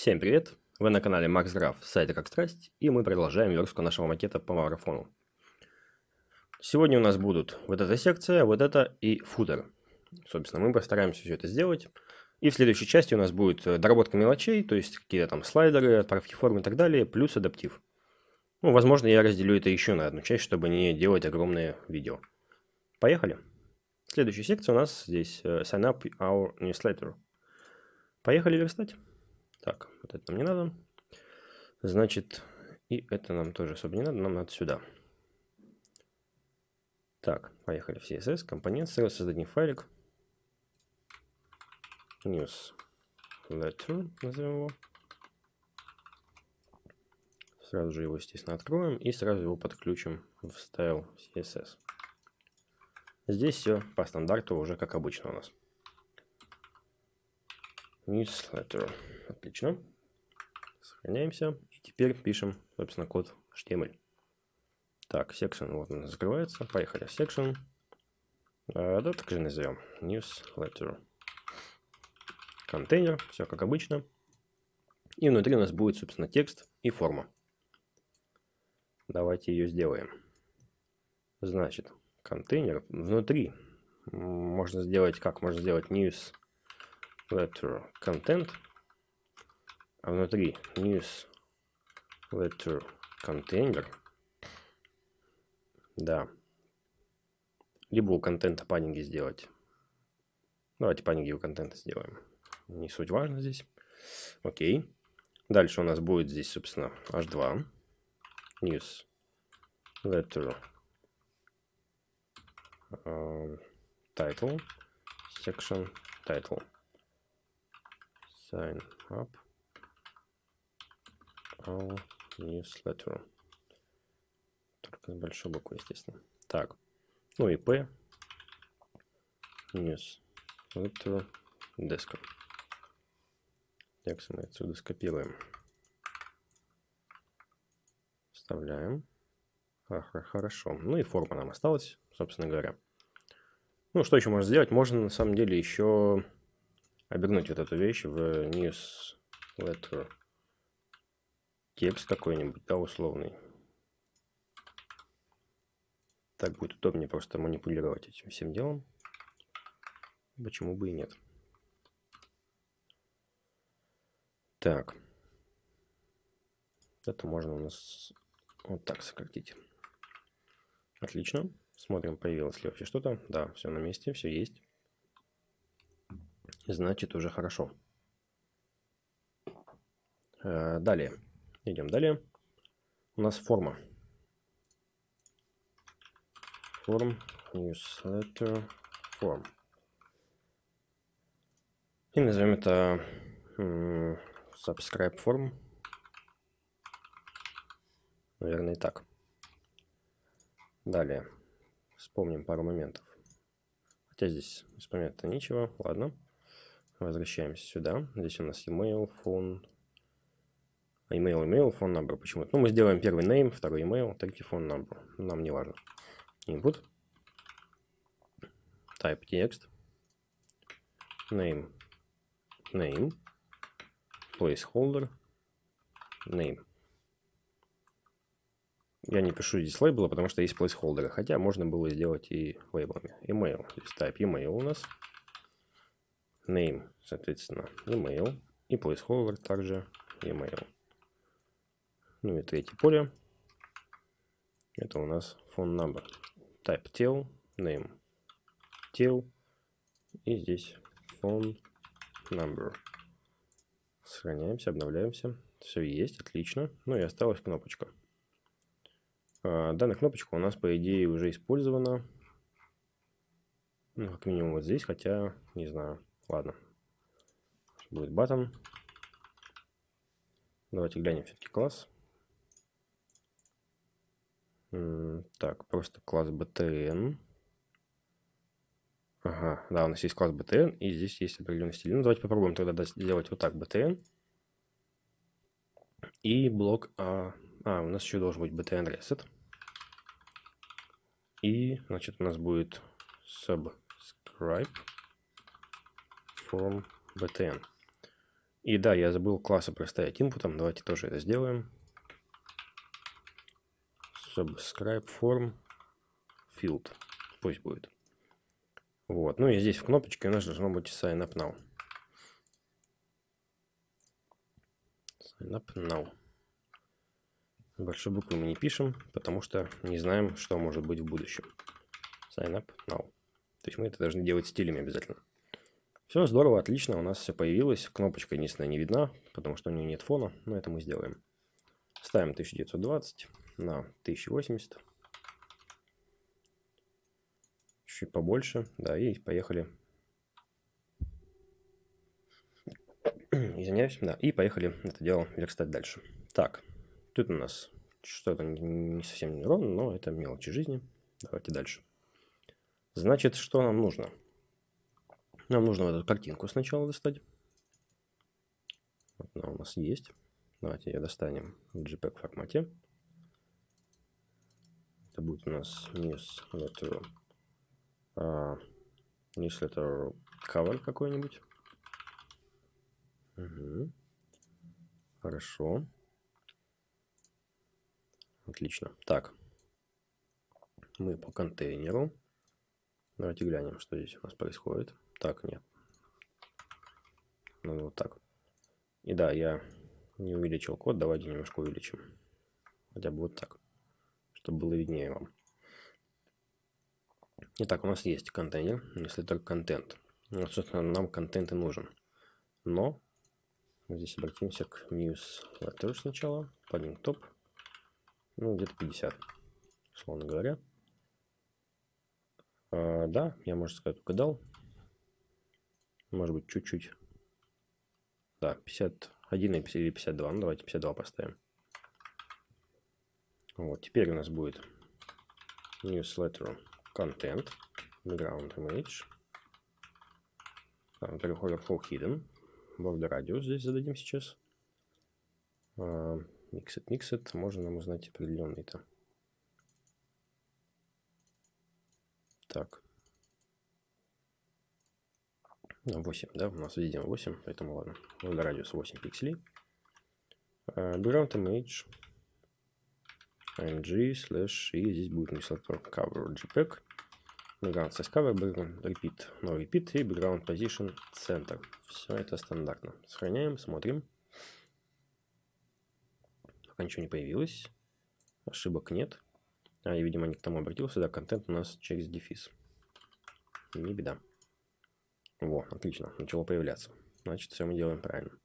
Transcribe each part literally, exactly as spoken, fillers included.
Всем привет! Вы на канале MaxGraph, сайта как страсть, и мы продолжаем верстку нашего макета по марафону. Сегодня у нас будут вот эта секция, вот это и футер. Собственно, мы постараемся все это сделать. И в следующей части у нас будет доработка мелочей, то есть какие-то там слайдеры, отправки форм и так далее, плюс адаптив. Ну, возможно, я разделю это еще на одну часть, чтобы не делать огромное видео. Поехали! Следующая секция у нас здесь Sign up our newsletter. Поехали верстать! Так, вот это нам не надо. Значит, и это нам тоже особо не надо, нам надо сюда. Так, поехали в си эс эс, компонент, создать не файлик. Newsletter, назовем его. Сразу же его, естественно, откроем и сразу его подключим в style си эс эс. Здесь все по стандарту уже как обычно у нас. Newsletter. Отлично. Сохраняемся. И теперь пишем, собственно, код эйч ти эм эль. Так, section, вот он закрывается. Поехали в section. А, да, так же назовем. Newsletter. Контейнер. Все как обычно. И внутри у нас будет, собственно, текст и форма. Давайте ее сделаем. Значит, контейнер. Внутри можно сделать, как можно сделать news. Letter content, а внутри news letter container, да, либо у контента панинги сделать. Давайте панинги у контента сделаем, не суть важно здесь. Окей, дальше у нас будет здесь, собственно, эйч два news letter uh, title section title sign up our newsletter, только с большой буквы, естественно. Так, ну и p newsletter desk. Текст мы отсюда скопируем, вставляем. Ага, хорошо. Ну и форма нам осталась, собственно говоря. Ну что еще можно сделать? Можно на самом деле еще обернуть вот эту вещь в newsletter текст какой-нибудь, да, условный. Так будет удобнее просто манипулировать этим всем делом. Почему бы и нет. Так. Это можно у нас вот так сократить. Отлично. Смотрим, появилось ли вообще что-то. Да, все на месте, все есть. Значит, уже хорошо. Далее. Идем далее. У нас форма. Form. Newsletter. Form. И назовем это subscribe form. Наверное, и так. Далее. Вспомним пару моментов. Хотя здесь вспоминать-то нечего. Ладно. Возвращаемся сюда. Здесь у нас email, phone, email, email, phone number. Почему-то. Ну, мы сделаем первый name, второй email, третий phone number. Нам не важно. Input. Type text. Name. Name. Placeholder. Name. Я не пишу здесь лейбла, потому что есть placeholder. Хотя можно было сделать и лейблами. Email. Здесь type email у нас. Name, соответственно, email. И placeholder также email. Ну и третье поле. Это у нас phone number. Type tel, name tel. И здесь phone number. Сохраняемся, обновляемся. Все есть, отлично. Ну и осталась кнопочка. А, данная кнопочка у нас, по идее, уже использована. Ну, как минимум вот здесь, хотя, не знаю. Ладно, будет button. Давайте глянем все-таки класс. Так, просто класс btn. Ага, да, у нас есть класс btn, и здесь есть определенный стиль. Ну, давайте попробуем тогда сделать вот так btn. И блок а, а, у нас еще должен быть btn reset. И, значит, у нас будет subscribe. From btn. И да, я забыл классы проставить инпутом. Давайте тоже это сделаем. Subscribe form field. Пусть будет. Вот. Ну и здесь в кнопочке у нас должно быть sign up now. Sign up now. Большой буквы мы не пишем, потому что не знаем, что может быть в будущем. Sign up now. То есть мы это должны делать стилями обязательно. Все здорово, отлично, у нас все появилось. Кнопочка единственная не видна, потому что у нее нет фона, но это мы сделаем. Ставим тысяча девятьсот двадцать на тысяча восемьдесят. Чуть побольше, да, и поехали. Извиняюсь, да, и поехали это дело верстать дальше. Так, тут у нас что-то не совсем неровно, но это мелочи жизни. Давайте дальше. Значит, что нам нужно? Нам нужно вот эту картинку сначала достать. Вот она у нас есть. Давайте ее достанем в джей пег формате. Это будет у нас newsletter, uh, newsletter cover какой-нибудь. Угу. Хорошо. Отлично. Так. Мы по контейнеру. Давайте глянем, что здесь у нас происходит. Так, нет. Ну, вот так. И да, я не увеличил код. Давайте немножко увеличим. Хотя бы вот так. Чтобы было виднее вам. Итак, у нас есть контейнер. Если только контент. Ну, собственно, нам контент и нужен. Но здесь обратимся к newsletter сначала. Padding top. Ну, где-то пятьдесят, условно говоря. Uh, да, я, можно сказать, угадал. Может быть, чуть-чуть. Да, пятьдесят один или пятьдесят два. Ну, давайте пятьдесят два поставим. Вот, теперь у нас будет newsletter content background image. Там переходит overflow hidden. Border radius здесь зададим сейчас. Uh, mixed, mixed. Можно нам узнать определенный-то. Так, восемь, да, у нас видим восемь, поэтому ладно. Радиус восемь пикселей. Background image mg slash, и здесь будет newsletter cover jpeg. Background size cover, background repeat, no repeat, и background position center. Все это стандартно. Сохраняем, смотрим. Пока ничего не появилось. Ошибок нет. А, я, видимо, не к тому обратился. Да, контент у нас через дефис. Не беда. Во, отлично. Начало появляться. Значит, все мы делаем правильно.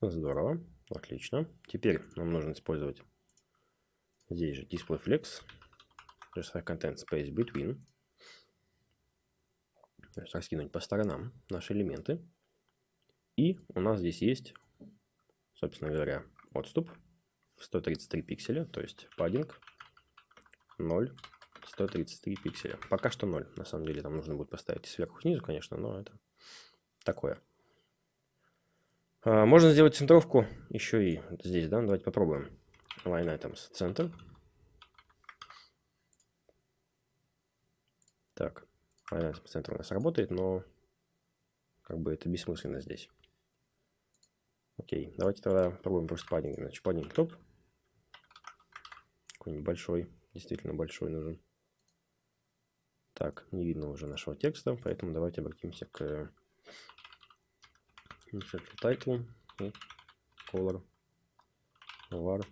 Здорово. Отлично. Теперь нам нужно использовать здесь же display flex. Just content space between. То есть раскинуть по сторонам наши элементы. И у нас здесь есть, собственно говоря, отступ в сто тридцать три пикселя, то есть паддинг. ноль, сто тридцать три пикселя. Пока что ноль. На самом деле там нужно будет поставить сверху снизу, конечно, но это такое. А, можно сделать центровку еще и здесь, да? Давайте попробуем. Line items, центр. Так, line items центр у нас работает, но как бы это бессмысленно здесь. Окей, давайте тогда пробуем просто паддинг. Значит, паддинг топ. Какой-нибудь большой. Действительно большой нужен. Так, не видно уже нашего текста, поэтому давайте обратимся к title и color var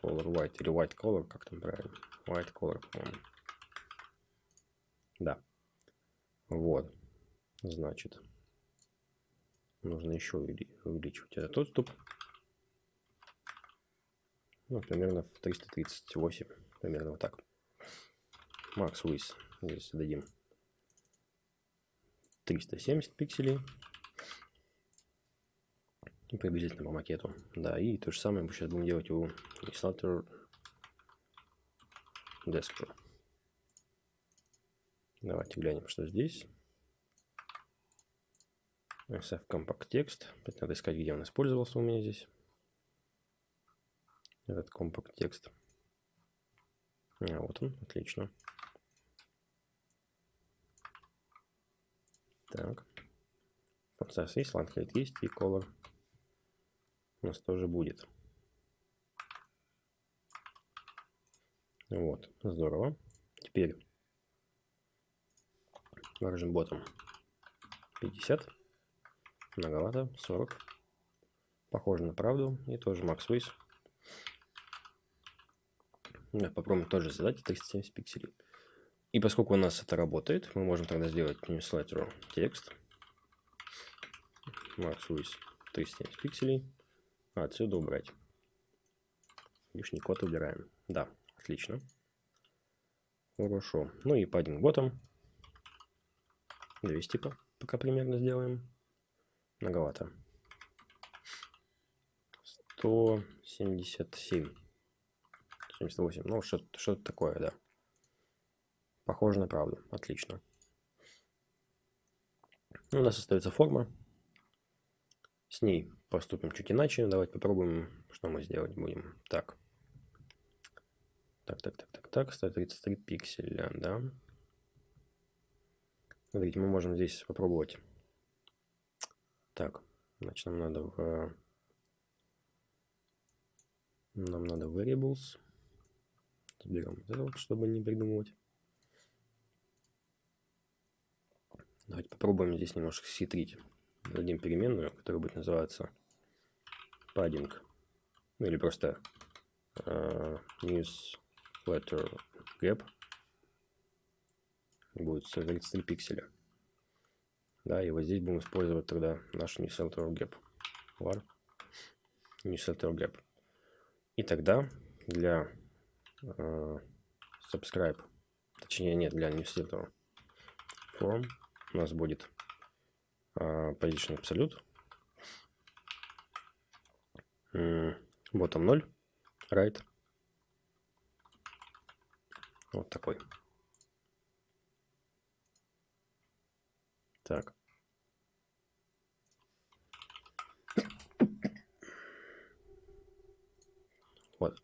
color white или white color, как там правильно, white color, по-моему. Да, вот, значит, нужно еще увеличивать этот отступ. Ну, примерно в триста тридцать восемь, примерно вот так. Max width здесь дадим триста семьдесят пикселей. И приблизительно по макету. Да, и то же самое мы сейчас будем делать у Newsletter Desk. Давайте глянем, что здесь. эс эф Compact Text. Опять надо искать, где он использовался у меня здесь. Этот компакт текст. А, вот он, отлично. Так. Процесс есть, лайнхейт есть, и color у нас тоже будет. Вот, здорово. Теперь margin bottom пятьдесят, многовато, сорок. Похоже на правду. И тоже max width. Попробуем тоже задать триста семьдесят пикселей. И поскольку у нас это работает, мы можем тогда сделать newsletter текст. Max width триста семьдесят пикселей. А отсюда убрать. Лишний код убираем. Да, отлично. Хорошо. Ну и padding bottom. двести пока примерно сделаем. Многовато. сто семьдесят семь. семьдесят восемь. Ну, что-то что-то такое, да. Похоже на правду. Отлично. У нас остается форма. С ней поступим чуть иначе. Давайте попробуем, что мы сделать будем. Так. Так, так, так, так, так. сто тридцать три пикселя, да. Смотрите, мы можем здесь попробовать. Так, значит, нам надо в... Нам надо variables. Берем вот это вот, чтобы не придумывать. Давайте попробуем здесь немножко схитрить. Дадим переменную, которая будет называться padding. Ну или просто uh, newsletter gap. Будет сто тридцать три пикселя. Да, и вот здесь будем использовать тогда наш newsletter gap. Var newsletter gap. И тогда для э, subscribe, точнее нет, для newsletter form у нас будет э, position absolute, э, bottom ноль, right, вот такой. Так. Вот.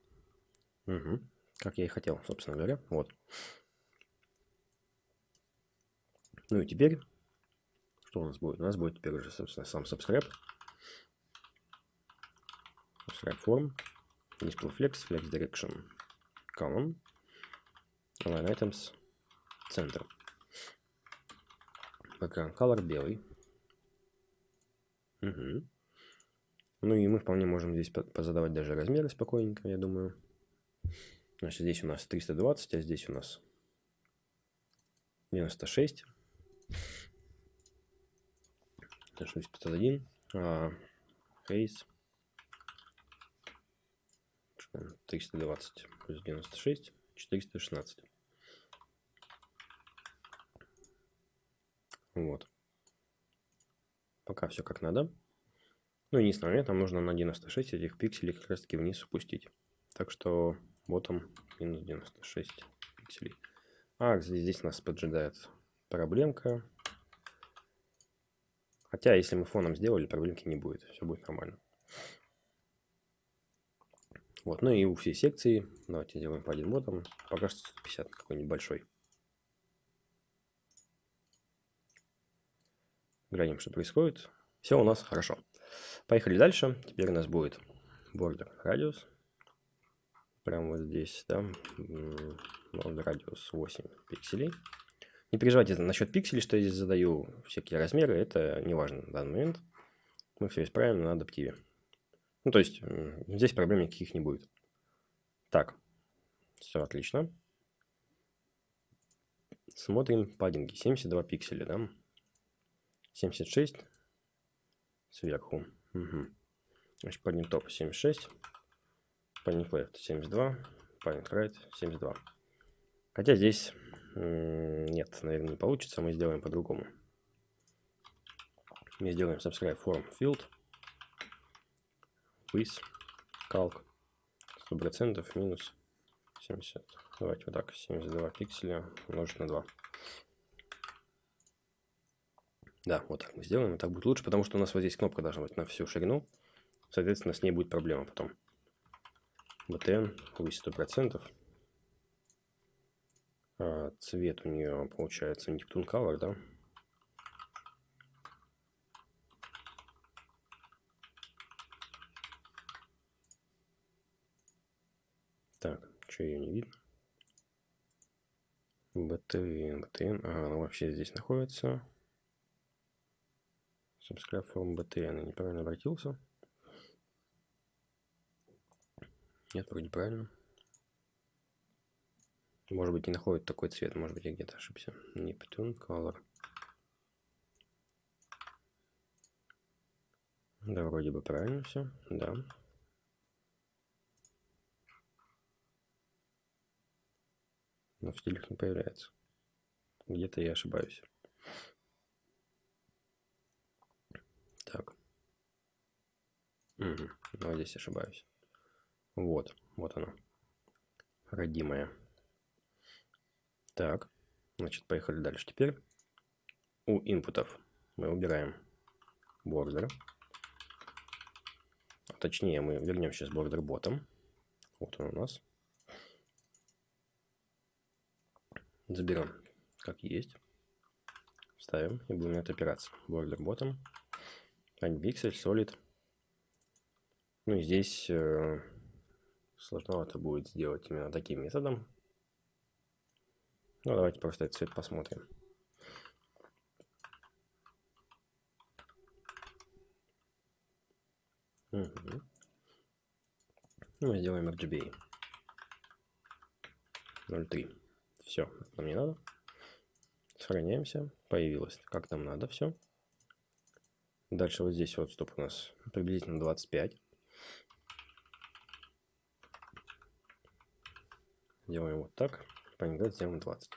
Угу. Как я и хотел, собственно говоря. Вот. Ну и теперь, что у нас будет? У нас будет теперь уже, собственно, сам subscribe. Subscribe form. Display flex, flex direction. Column. Line items. Center. Пока color белый. Угу. Ну и мы вполне можем здесь позадавать даже размеры спокойненько, я думаю. Значит, здесь у нас триста двадцать, а здесь у нас девяносто шесть. Значит, пятьсот один. Кейс. триста двадцать плюс девяносто шесть. четыреста шестнадцать. Вот. Пока все как надо. Ну и единственное, нам нужно на девяносто шесть этих пикселей как раз таки вниз опустить. Так что вот он, минус девяносто шесть пикселей. А, здесь нас поджидает проблемка. Хотя, если мы фоном сделали, проблемки не будет. Все будет нормально. Вот, ну и у всей секции. Давайте сделаем по один ботом. Пока что сто пятьдесят какой-нибудь большой. Глянем, что происходит. Все у нас хорошо. Поехали дальше. Теперь у нас будет border radius. Прямо вот здесь, да. Border radius восемь пикселей. Не переживайте насчет пикселей, что я здесь задаю всякие размеры. Это не важно в данный момент. Мы все исправим на адаптиве. Ну, то есть, здесь проблем никаких не будет. Так. Все отлично. Смотрим паддинги. семьдесят два пикселя, да. семьдесят шесть. Сверху. Угу. Значит, padding top семьдесят шесть, padding left семьдесят два, padding right семьдесят два. Хотя здесь нет, наверное, не получится. Мы сделаем по-другому. Мы сделаем subscribe form field with calc сто процентов минус семьдесят. Давайте вот так, семьдесят два пикселя умножить на два. Да, вот так мы сделаем, и так будет лучше, потому что у нас вот здесь кнопка должна быть на всю ширину. Соответственно, с ней будет проблема потом. би ти эн высит сто процентов. А цвет у нее получается Neptune Color, да? Че ее не видно? btn, btn, а она вообще здесь находится. Subscribe from btn, я неправильно обратился. Нет, вроде правильно. Может быть, не находит такой цвет, может быть, я где-то ошибся. Neptune Color. Да, вроде бы правильно все, да. Но в стилях не появляется. Где-то я ошибаюсь. Так. Угу. Но здесь ошибаюсь. Вот, вот оно. Родимая. Так, значит, поехали дальше. Теперь у инпутов мы убираем border. А точнее, мы вернем сейчас border bottom. Вот он у нас. Заберем как есть. Ставим и будем на это опираться. Border bottom. один пиксель, solid. Ну и здесь э, сложновато будет сделать именно таким методом. Ну, давайте просто этот цвет посмотрим. Угу. Мы сделаем эр джи би эй. ноль три. Все, нам не надо. Сохраняемся. Появилось, как нам надо, все. Дальше вот здесь вот отступ у нас приблизительно двадцать пять. Делаем вот так. Поменять сделаем двадцать.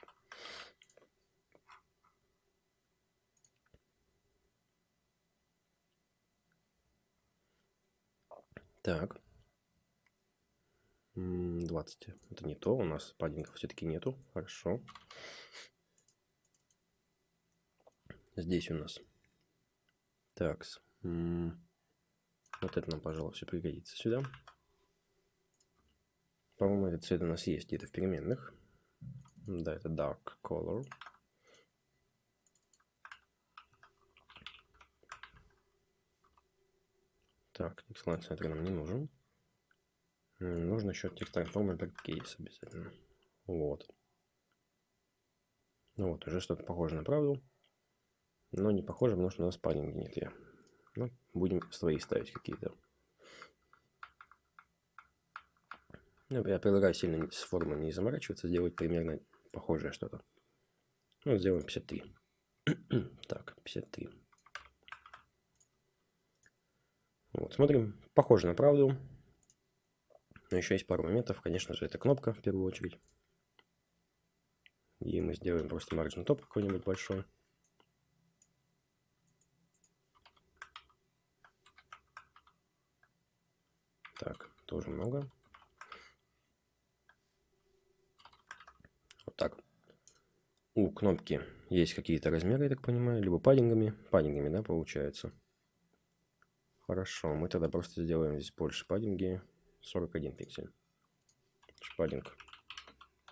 Так. двадцать. Это не то. У нас паддингов все-таки нету. Хорошо. Здесь у нас. Так. Вот это нам, пожалуй, все пригодится сюда. По-моему, этот цвет у нас есть где-то в переменных. Да, это dark color. Так, текст-лайн центр нам не нужен. Нужно еще текст-трансформер кейс обязательно. Вот. Ну вот, уже что-то похоже на правду. Но не похоже, потому что у нас паддинга нет. Я. Ну, будем свои ставить какие-то. Ну, я предлагаю сильно с формой не заморачиваться, сделать примерно похожее что-то. Ну, сделаем пятьдесят три. Так, пятьдесят три. Вот, смотрим. Похоже на правду. Но еще есть пару моментов. Конечно же, это кнопка в первую очередь. И мы сделаем просто margin top какой-нибудь большой. Так, тоже много. Вот так. У кнопки есть какие-то размеры, я так понимаю, либо паддингами. Паддингами, да, получается. Хорошо, мы тогда просто сделаем здесь больше паддинги. сорок один пиксель. Паддинг.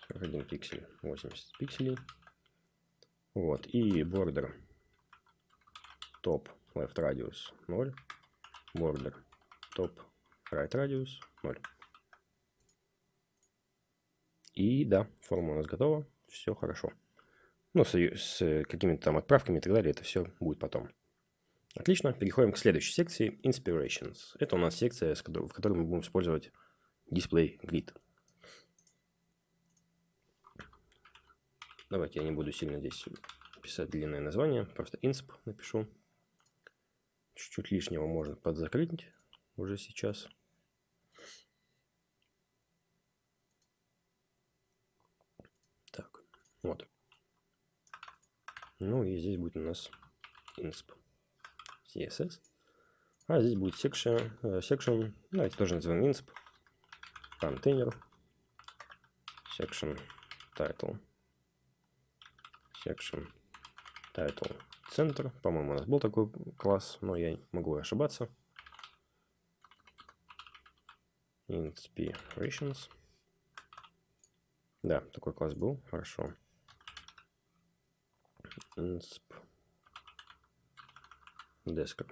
сорок один пиксель. восемьдесят пикселей. Вот. И border. Top left radius ноль. Border. Top right radius ноль. И да, форма у нас готова. Все хорошо. Ну, с, с какими-то там отправками и так далее. Это все будет потом. Отлично, переходим к следующей секции Inspirations. Это у нас секция, в которой мы будем использовать Display Grid. Давайте я не буду сильно здесь писать длинное название, просто insp напишу. Чуть-чуть лишнего можно подзакрыть уже сейчас. Так, вот. Ну и здесь будет у нас insp. си эс эс. А здесь будет section, section, давайте тоже назовем insp, контейнер, section title, section title center. По-моему, у нас был такой класс, но я могу ошибаться. Inspirations. Да, такой класс был, хорошо. Insp Desk.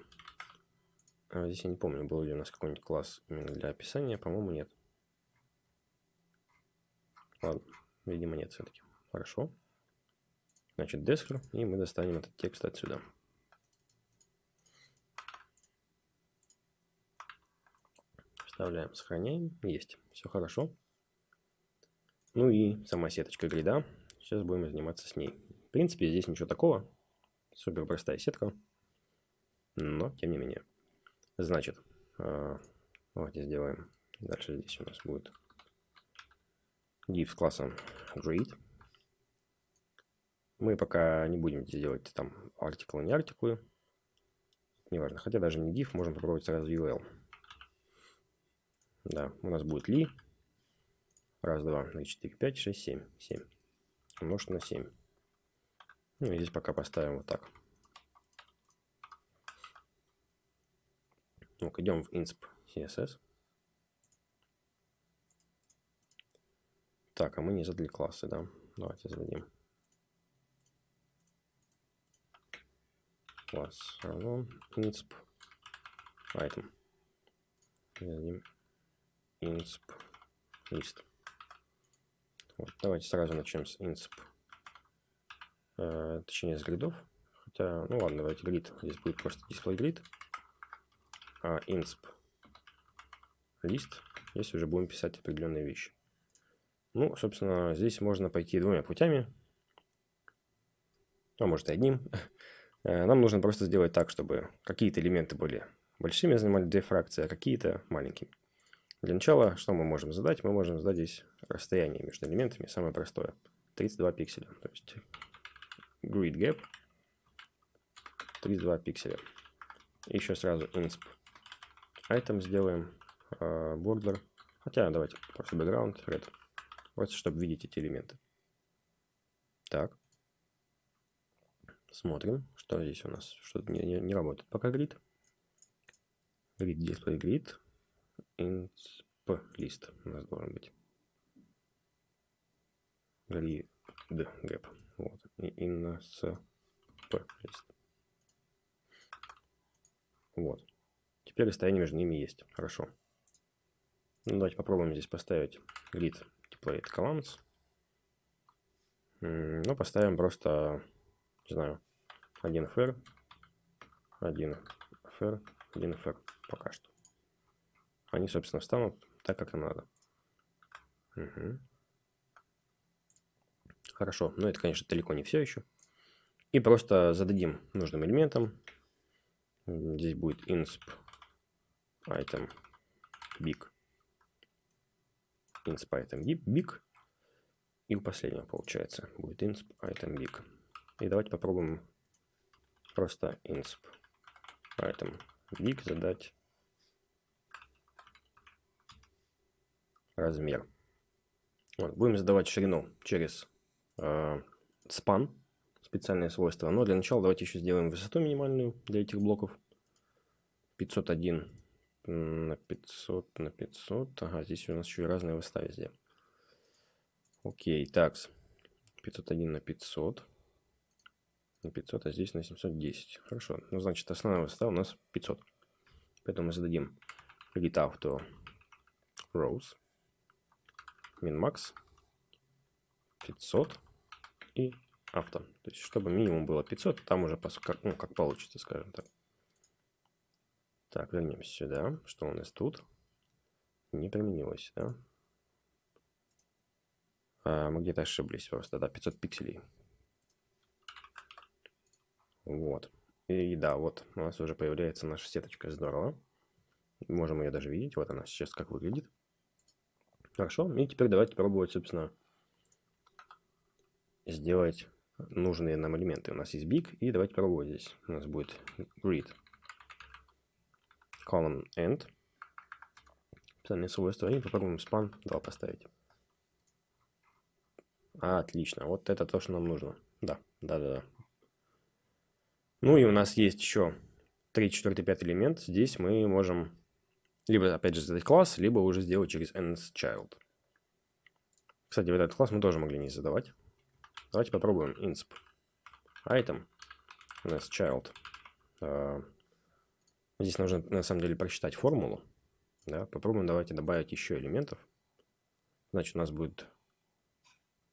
А здесь я не помню, был ли у нас какой-нибудь класс именно для описания. По-моему, нет. Ладно, видимо, нет все-таки. Хорошо. Значит, Description, и мы достанем этот текст отсюда. Вставляем, сохраняем. Есть. Все хорошо. Ну и сама сеточка грида. Сейчас будем заниматься с ней. В принципе, здесь ничего такого. Супер простая сетка. Но, тем не менее. Значит, давайте сделаем. Дальше здесь у нас будет div с классом grid. Мы пока не будем делать там артикулы, не артикулы. Неважно. Хотя даже не div, можем попробовать сразу ю эл. Да, у нас будет ли. Раз, два, три, четыре, пять, шесть, семь. семь. Умножить на семь. Ну и здесь пока поставим вот так. Ну-ка, идем в insp си эс эс. Так, а мы не задали классы, да? Давайте зададим. Класс равно insp item. Зададим insp list. Вот, давайте сразу начнем с insp, э, точнее с гридов. Хотя, ну ладно, давайте грид. Здесь будет просто display grid. А insp list. Здесь уже будем писать определенные вещи. Ну, собственно, здесь можно пойти двумя путями. А может и одним. Нам нужно просто сделать так, чтобы какие-то элементы были большими, занимали две фракции, а какие-то маленькими. Для начала, что мы можем задать? Мы можем задать здесь расстояние между элементами, самое простое. тридцать два пикселя. То есть grid gap тридцать два пикселя. И еще сразу insp item сделаем, border. Хотя давайте просто background, red. Просто чтобы видеть эти элементы. Так. Смотрим, что здесь у нас. Что-то не, не, не работает пока grid. Grid display grid. Insp list у нас должен быть. Grid gap. Вот. И insp list. Вот. Теперь расстояние между ними есть. Хорошо. Ну, давайте попробуем здесь поставить grid displayed columns. Ну, поставим просто, не знаю, один эф эр, один эф эр, один эф эр пока что. Они, собственно, встанут так, как им надо. Угу. Хорошо. Но это, конечно, далеко не все еще. И просто зададим нужным элементом. Здесь будет insp item big. Insp item big. И у последнего, получается, будет insp item big. И давайте попробуем просто insp item big задать размер. Вот. Будем задавать ширину через э, span, специальное свойство. Но для начала давайте еще сделаем высоту минимальную для этих блоков. пятьсот один на пятьсот на пятьсот. Ага, здесь у нас еще и разные высота везде. Окей, так. пятьсот один на пятьсот. На пятьсот, а здесь на семьсот десять. Хорошо. Ну, значит, основная высота у нас пятьсот. Поэтому мы зададим git auto rows. Min-max пятьсот и авто. То есть, чтобы минимум было пятьсот, там уже как, ну, как получится, скажем так. Так, вернемся сюда. Что у нас тут? Не применилось, да? А, мы где-то ошиблись просто, да, пятьсот пикселей. Вот. И да, вот у нас уже появляется наша сеточка. Здорово. Можем ее даже видеть. Вот она сейчас как выглядит. Хорошо, и теперь давайте пробовать, собственно, сделать нужные нам элементы. У нас есть big, и давайте пробовать здесь. У нас будет grid column end. Специальное свойство, и попробуем span два поставить. Отлично, вот это то, что нам нужно. Да, да, да, да. Ну и у нас есть еще три, четыре, пять элемент. Здесь мы можем либо, опять же, задать класс, либо уже сделать через nsChild. Кстати, вот этот класс мы тоже могли не задавать. Давайте попробуем insp item nsChild. Здесь нужно, на самом деле, прочитать формулу. Да? Попробуем, давайте добавить еще элементов. Значит, у нас будет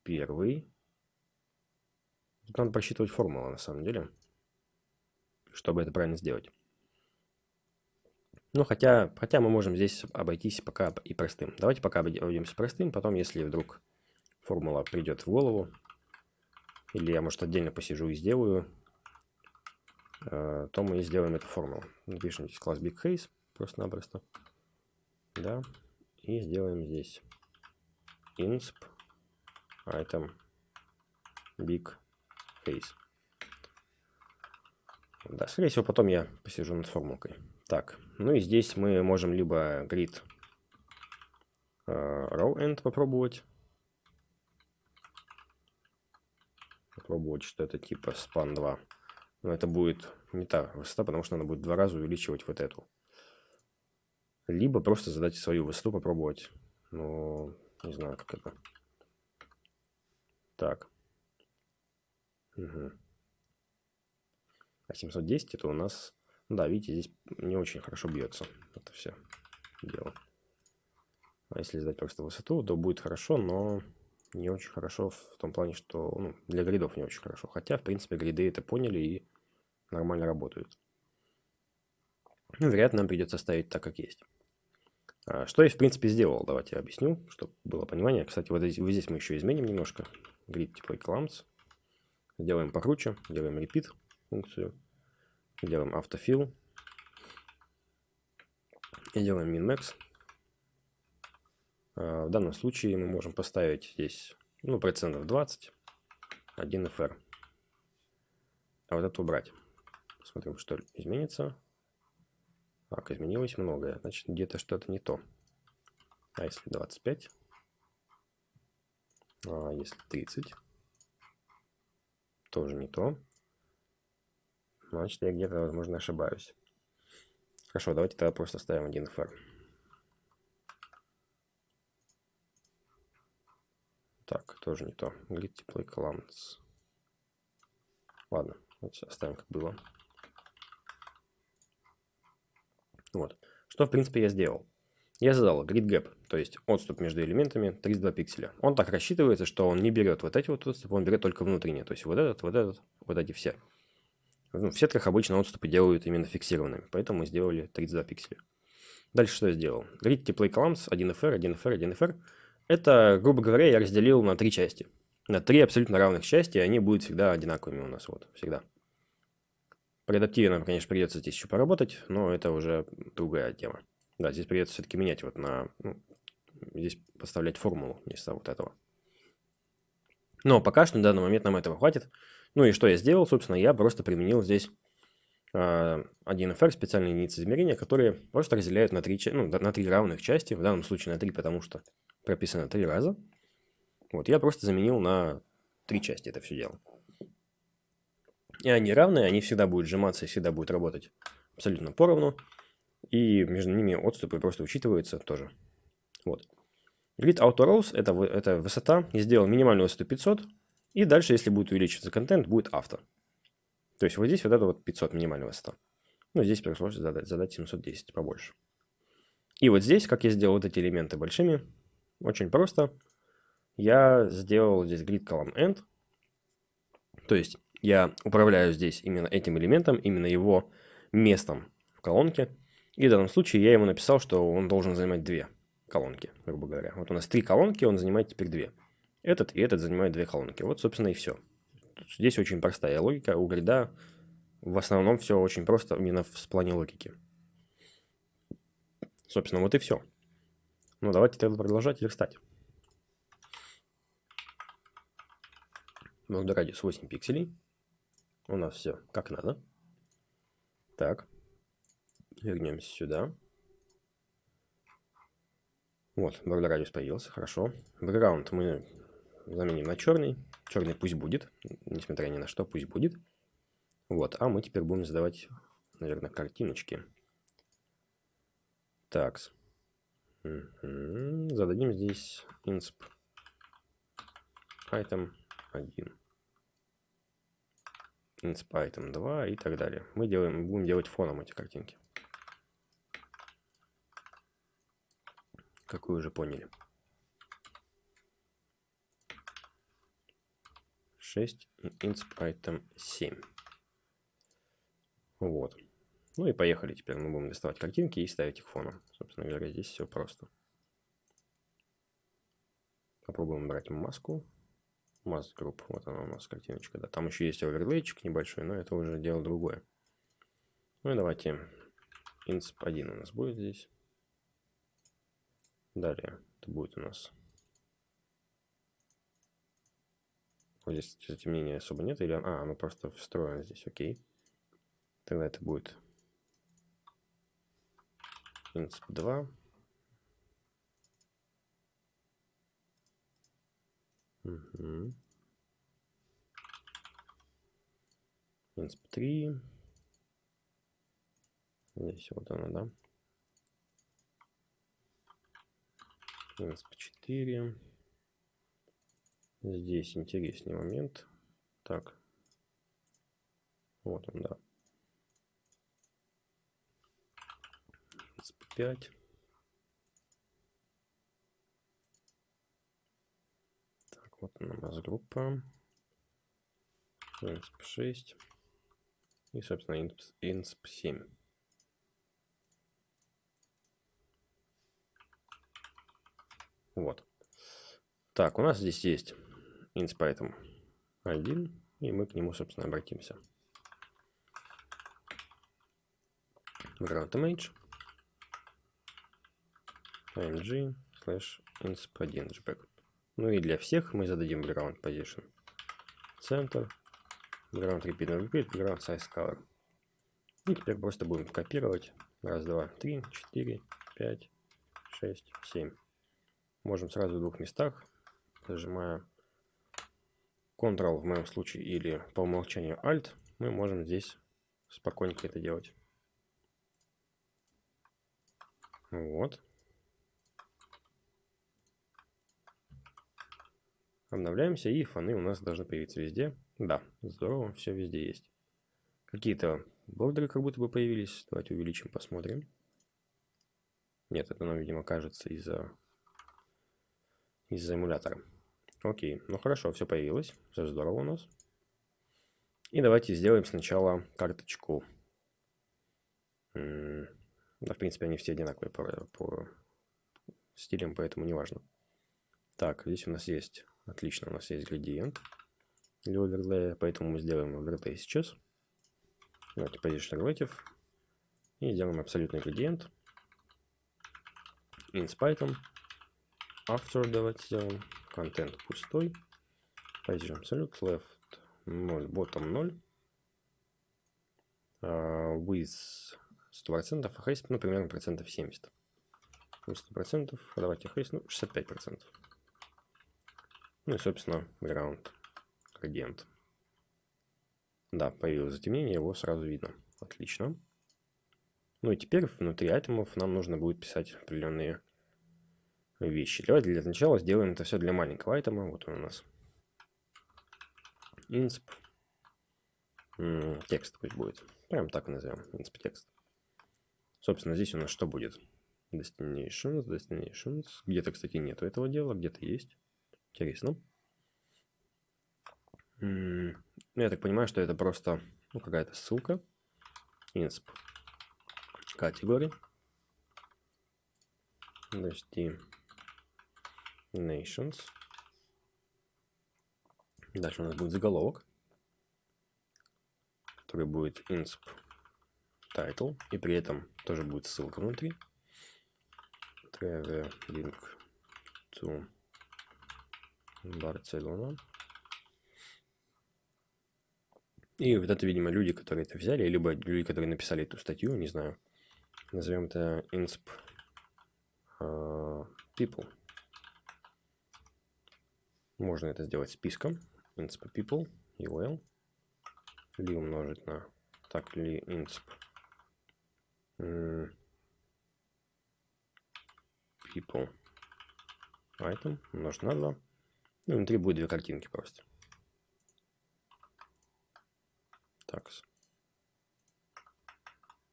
первый. Тут надо просчитывать формулу на самом деле, чтобы это правильно сделать. Ну, хотя, хотя мы можем здесь обойтись пока и простым. Давайте пока обойдемся простым, потом, если вдруг формула придет в голову, или я, может, отдельно посижу и сделаю, то мы сделаем эту формулу. Напишем здесь класс BigHaze просто-напросто. Да. И сделаем здесь insp item BigHaze. Да, скорее всего, потом я посижу над формулкой. Так, ну и здесь мы можем либо grid э, rowEnd попробовать. Попробовать что-то типа span два. Но это будет не та высота, потому что надо будет два раза увеличивать вот эту. Либо просто задать свою высоту, попробовать. Ну, не знаю, как это. Так. Угу. А семьсот десять это у нас... Да, видите, здесь не очень хорошо бьется это все дело. А если задать просто высоту, то будет хорошо, но не очень хорошо в том плане, что... Ну, для гридов не очень хорошо. Хотя, в принципе, гриды это поняли и нормально работают. Ну, вероятно, нам придется ставить так, как есть. А, что я, в принципе, сделал. Давайте я объясню, чтобы было понимание. Кстати, вот здесь, вот здесь мы еще изменим немножко. Grid типа clamps. Делаем покруче. Делаем repeat функцию. Делаем автофил. И делаем min-max. В данном случае мы можем поставить здесь, ну, процентов двадцать, один эф эр. А вот это убрать. Посмотрим, что изменится. Так, изменилось многое. Значит, где-то что-то не то. А если двадцать пять? А если тридцать? Тоже не то. Значит, я где-то, возможно, ошибаюсь. Хорошо, давайте тогда просто ставим один эф эр. Так, тоже не то. Grid теплый clamps. Ладно, оставим как было. Вот. Что, в принципе, я сделал. Я задал grid gap, то есть отступ между элементами тридцать два пикселя. Он так рассчитывается, что он не берет вот эти вот отступы, он берет только внутренние. То есть вот этот, вот этот, вот эти все. Ну, в сетках обычно отступы делают именно фиксированными, поэтому мы сделали тридцать два пикселя. Dальше что я сделал? Grid display clamps, один эф эр, один эф эр, один эф эр. Это, грубо говоря, я разделил на три части. На три абсолютно равных части, и они будут всегда одинаковыми у нас. Вот, всегда. При адаптиве нам, конечно, придется здесь еще поработать, но это уже другая тема. Да, здесь придется все-таки менять вот на... Ну, здесь поставлять формулу вместо вот этого. Но пока что на данный момент нам этого хватит. Ну и что я сделал, собственно, я просто применил здесь э, один эф эр, специальные единицы измерения, которые просто разделяют на три, ну, на три равных части, в данном случае на три, потому что прописано три раза. Вот, я просто заменил на три части это все дело. И они равные, они всегда будут сжиматься и всегда будут работать абсолютно поровну. И между ними отступы просто учитываются тоже. Вот. Grid AutoRows это, – это высота. Я сделал минимальную высоту пятьсот. И дальше, если будет увеличиваться контент, будет авто. То есть вот здесь вот это вот пятьсот минимальная высота. Ну, здесь пришлось задать, задать семьсот десять побольше. И вот здесь, как я сделал вот эти элементы большими, очень просто. Я сделал здесь grid column end. То есть я управляю здесь именно этим элементом, именно его местом в колонке. И в данном случае я ему написал, что он должен занимать две колонки, грубо говоря. Вот у нас три колонки, он занимает теперь две. Этот и этот занимают две колонки. Вот, собственно, и все. Здесь очень простая логика. У грида в основном все очень просто именно в плане логики. Собственно, вот и все. Ну, давайте тогда продолжать верстать. Ну, радиус восемь пикселей. У нас все как надо. Так. Вернемся сюда. Вот, border радиус появился. Хорошо. Бэкграунд мы... заменим на черный. Черный пусть будет, несмотря ни на что, пусть будет. Вот, а мы теперь будем задавать, наверное, картиночки. Так. Угу. Зададим здесь insp item один. Insp item два и так далее. Мы делаем, будем делать фоном эти картинки. Как вы уже поняли. шесть и inspirate семь. Вот. Ну и поехали теперь. Мы будем доставать картинки и ставить их фоном. Собственно говоря, здесь все просто. Попробуем брать маску. MaxGraph. Вот она у нас картиночка. Да. Там еще есть оверлейчик небольшой, но это уже дело другое. Ну и давайте инсп один у нас будет здесь. Далее это будет у нас... Вот здесь затемнения особо нет. Или... А, оно просто встроено здесь. Окей. Тогда это будет инсп два. Угу. инсп три. Здесь вот оно, да. инсп четыре. Здесь интересный момент. Так. Вот он, да. инсп пять. Так, вот она у нас группа. инсп шесть. И, собственно, инсп семь. Вот. Так, у нас здесь есть инсп один, и мы к нему, собственно, обратимся. Background image img slash инсп один джпег. Ну и для всех мы зададим background position center, background repeat, repeat, background size color. И теперь просто будем копировать. Раз, два, три, четыре, пять, шесть, семь. Можем сразу в двух местах, нажимая Ctrl в моем случае или по умолчанию Alt, мы можем здесь спокойненько это делать. Вот. Обновляемся, и фоны у нас должны появиться везде. Да, здорово, все везде есть. Какие-то бордеры как будто бы появились. Давайте увеличим, посмотрим. Нет, это нам, видимо, кажется из-за... из-за эмулятора. Окей, ну хорошо, все появилось, все здорово у нас. И давайте сделаем сначала карточку. М-м- да, в принципе, они все одинаковые по, по стилям, поэтому не важно. Так, здесь у нас есть, отлично, у нас есть градиент для оверлея, поэтому мы сделаем оверлей сейчас. Давайте position relative и делаем абсолютный градиент. Inspython. After давайте сделаем. Контент пустой. Position absolute. Left ноль. Bottom ноль. Uh, with сто процентов. Height, ну, примерно процентов семьдесят. сто процентов. Давайте height, ну, шестьдесят пять процентов. Ну и, собственно, background. Градиент. Да, появилось затемнение, его сразу видно. Отлично. Ну и теперь внутри айтемов нам нужно будет писать определенные... вещи. Давайте для начала сделаем это все для маленького айтема. Вот он у нас. Insp. Текст пусть будет. Прям так и назовем. Insp текст. Собственно, здесь у нас что будет? Destinations, destinations. Где-то, кстати, нету этого дела, где-то есть. Интересно. Я так понимаю, что это просто ну, какая-то ссылка. Insp. Category. Destinations. Nations. Дальше у нас будет заголовок, который будет insp title, и при этом тоже будет ссылка внутри. Traveling to Barcelona. И вот это, видимо, люди, которые это взяли, либо люди, которые написали эту статью, не знаю, назовем это insp uh, people. Можно это сделать списком. Insp people, ul. Ли умножить на... Так, ли insp people item умножить на два. И внутри будет две картинки просто. Так.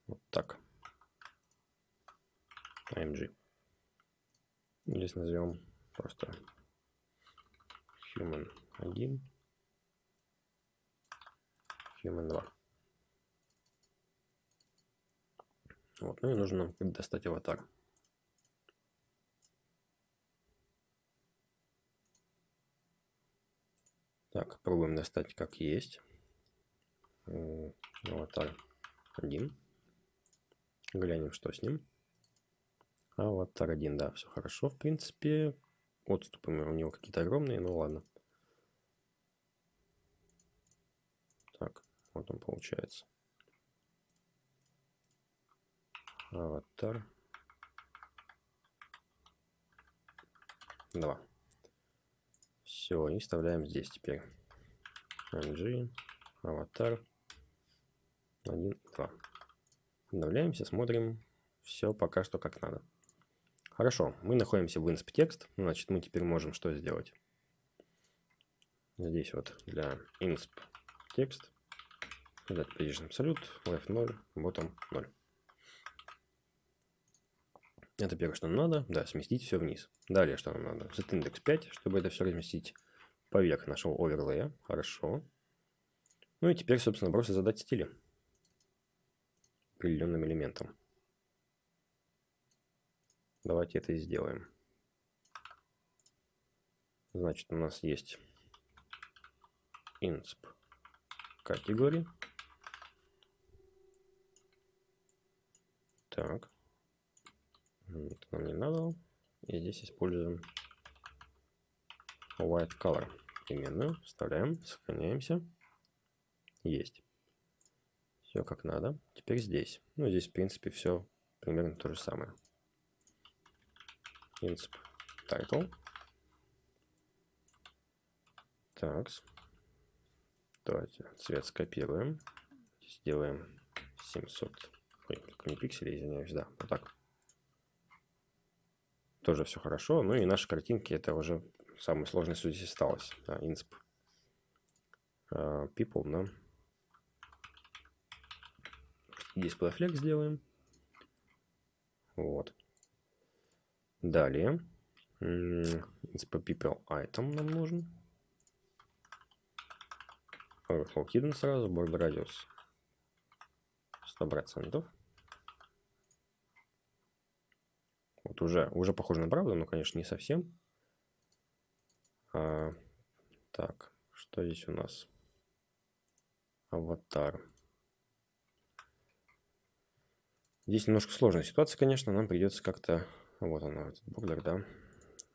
Вот так. img. Здесь назовем просто... Human один. human var. Вот, ну и нужно нам достать аватар. Так, пробуем достать как есть. Аватар один. Глянем, что с ним. Аватар один, да, все хорошо, в принципе. Отступы у него какие-то огромные, ну ладно. Так, вот он получается. Аватар два. Все, и вставляем здесь теперь. ng, аватар один, два. Обновляемся, смотрим. Все пока что как надо. Хорошо, мы находимся в insp.text. Значит, мы теперь можем что сделать? Здесь вот для insp.text дать приличный абсолют, left ноль, bottom ноль. Это первое, что нам надо. Да, сместить все вниз. Далее, что нам надо? set index пять, чтобы это все разместить поверх нашего оверлея. Хорошо. Ну и теперь, собственно, просто задать стили определенным элементом. Давайте это и сделаем. Значит, у нас есть insp category. Так. Это нам не надо. И здесь используем white color именно. Вставляем, сохраняемся. Есть. Все как надо. Теперь здесь. Ну, здесь, в принципе, все примерно то же самое. Insp title. Так. Давайте цвет скопируем. Сделаем семьсот. Ой, не пикселей, извиняюсь, да. Вот так. Тоже все хорошо. Ну и наши картинки, это уже самое сложное, что здесь осталось. Да, insp uh, people, да. Здесь подофлек сделаем. Вот. Далее. Insp people item нам нужен. Overflow hidden сразу. Border radius сто процентов. Вот уже, уже похоже на правду, но, конечно, не совсем. А, так, что здесь у нас? Аватар. Здесь немножко сложная ситуация, конечно, нам придется как-то... Вот она, этот бордер, да?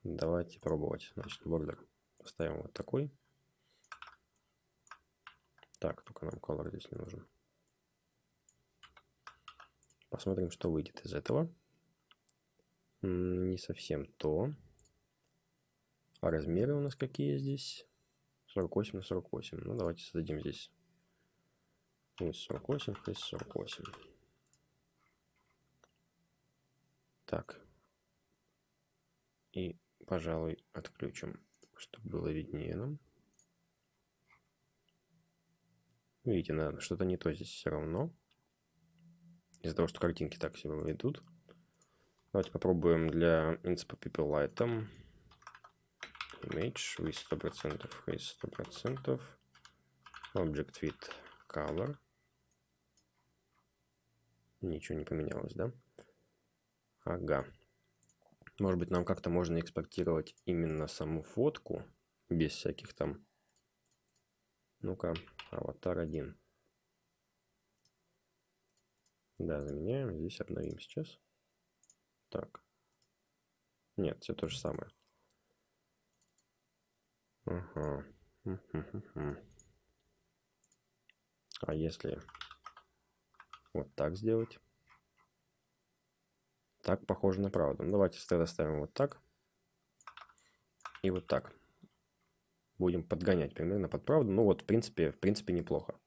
Давайте пробовать. Значит, бордер поставим вот такой. Так, только нам color здесь не нужен. Посмотрим, что выйдет из этого. Не совсем то. А размеры у нас какие здесь? сорок восемь на сорок восемь. Ну, давайте создадим здесь. Здесь сорок восемь, здесь сорок восемь. Так. И, пожалуй, отключим, чтобы было виднее нам. Видите, наверное, что-то не то здесь все равно. Из-за того, что картинки так себя ведут. Давайте попробуем для insp people item image with сто процентов, with сто процентов, object with color. Ничего не поменялось, да? Ага. Может быть, нам как-то можно экспортировать именно саму фотку без всяких там... Ну-ка, аватар один. Да, заменяем. Здесь обновим сейчас. Так. Нет, все то же самое. Ага. А если вот так сделать? Так похоже на правду. Ну, давайте тогда ставим вот так. И вот так. Будем подгонять примерно под правду. Ну вот, в принципе, в принципе, неплохо.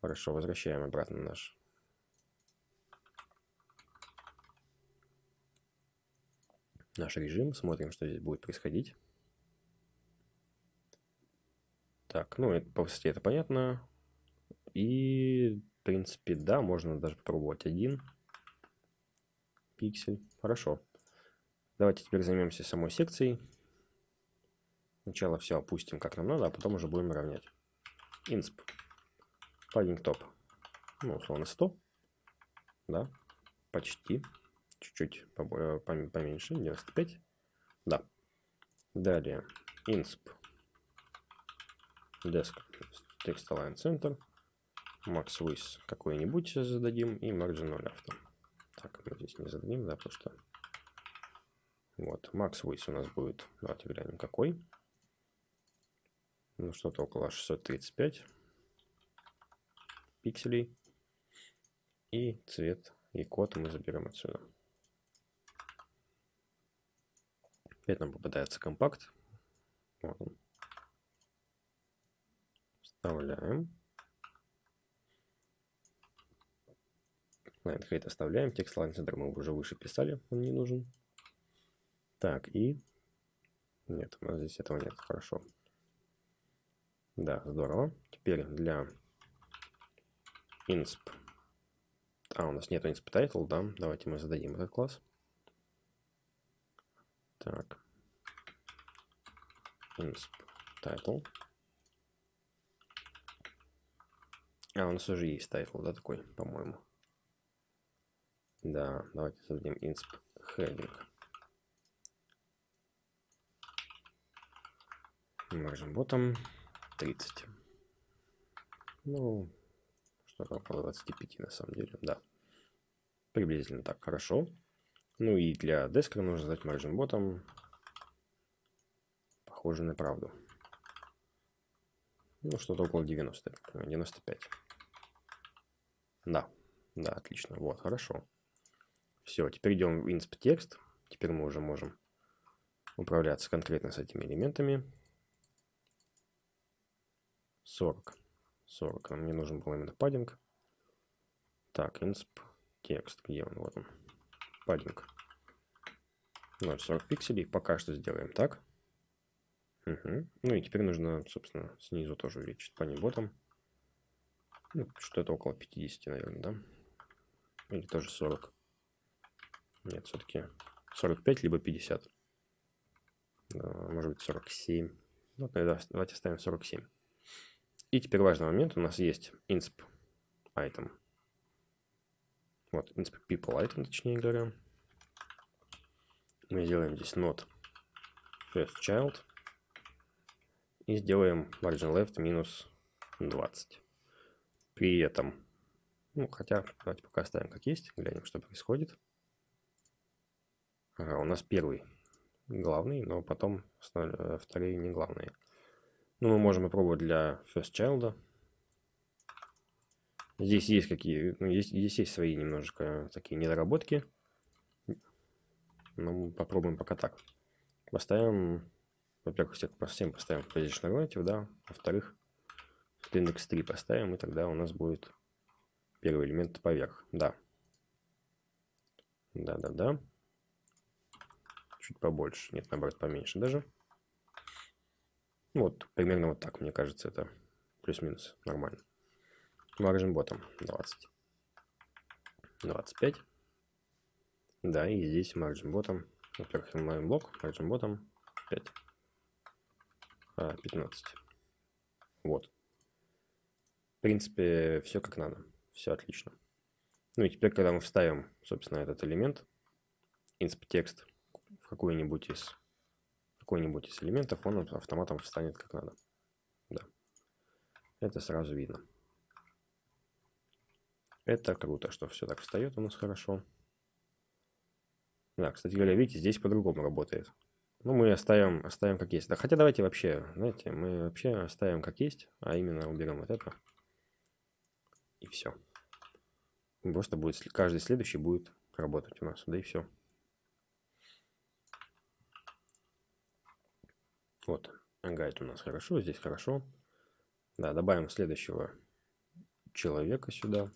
Хорошо, возвращаем обратно наш. Наш режим, смотрим, что здесь будет происходить. Так, ну, это, по сути, это понятно. И, в принципе, да, можно даже попробовать один пиксель. Хорошо. Давайте теперь займемся самой секцией. Сначала все опустим, как нам надо, а потом уже будем равнять. Insp Padding Top. Ну, условно сто. Да, почти. Чуть-чуть поменьше, девяносто пять. Да. Далее, insp. Desk. Text Align Center. Max Width какой-нибудь зададим. И Margin ноль авто. Так, мы здесь не зададим, да, потому что... Вот, Max Width у нас будет. Давайте глянем, какой. Ну, что-то около шестьсот тридцать пять пикселей. И цвет и код мы заберем отсюда. Опять нам попадается компакт. Вот он. Вставляем. Line Height оставляем. Text Line Center мы уже выше писали, он не нужен. Так, и... Нет, у нас здесь этого нет. Хорошо. Да, здорово. Теперь для insp... А, у нас нет insp title, да. Давайте мы зададим этот класс. Так. Insp title. А, у нас уже есть title, да, такой, по-моему. Да, давайте зададим insp heading. Margin bottom тридцать. Ну, что-то около двадцати пяти на самом деле, да. Приблизительно так, хорошо. Ну и для desk нужно задать margin bottom. Похоже на правду. Ну, что-то около девяноста, девяносто пять. Да, да, отлично, вот, хорошо. Все, теперь идем в insp text. Теперь мы уже можем управляться конкретно с этими элементами. сорок. сорок. Нам не нужен был именно паддинг. Так, insp текст. Где он? Вот он. Паддинг. ноль сорок пикселей. Пока что сделаем так. Угу. Ну и теперь нужно, собственно, снизу тоже увеличить padding bottom. Ну, что-то около пятидесяти, наверное, да? Или тоже сорок. Нет, все-таки сорок пять, либо пятьдесят. Да, может быть, сорок семь. Ну, тогда давайте ставим сорок семь. И теперь важный момент. У нас есть insp item. Вот, insp people item, точнее говоря. Мы сделаем здесь not first child. И сделаем margin left минус двадцать. При этом, ну, хотя, давайте пока оставим как есть. Глянем, что происходит. Ага, у нас первый главный, но потом вторые не главные. Ну, мы можем попробовать для first child. Здесь есть какие, ну, есть, здесь есть свои немножечко такие недоработки. Но мы попробуем пока так. Поставим, во-первых, всем поставим position relative, да. Во-вторых, index три поставим, и тогда у нас будет первый элемент поверх, да. Да-да-да. Чуть побольше, нет, наоборот, поменьше даже. Вот, примерно вот так, мне кажется, это плюс-минус нормально. Margin bottom двадцать. двадцать пять. Да, и здесь margin bottom. Во-первых, мой блок, margin bottom пять. А, пятнадцать. Вот. В принципе, все как надо. Все отлично. Ну и теперь, когда мы вставим, собственно, этот элемент, insp текст в какую-нибудь из... какой-нибудь из элементов, он автоматом встанет как надо. Да. Это сразу видно. Это круто, что все так встает у нас хорошо. Да, кстати говоря, видите, здесь по-другому работает. Ну, мы оставим, оставим как есть. Да, хотя давайте вообще, знаете, мы вообще оставим как есть, а именно уберем вот это. И все. Просто будет, каждый следующий будет работать у нас. Да и все. Вот, гайд у нас хорошо, здесь хорошо. Да, добавим следующего человека сюда.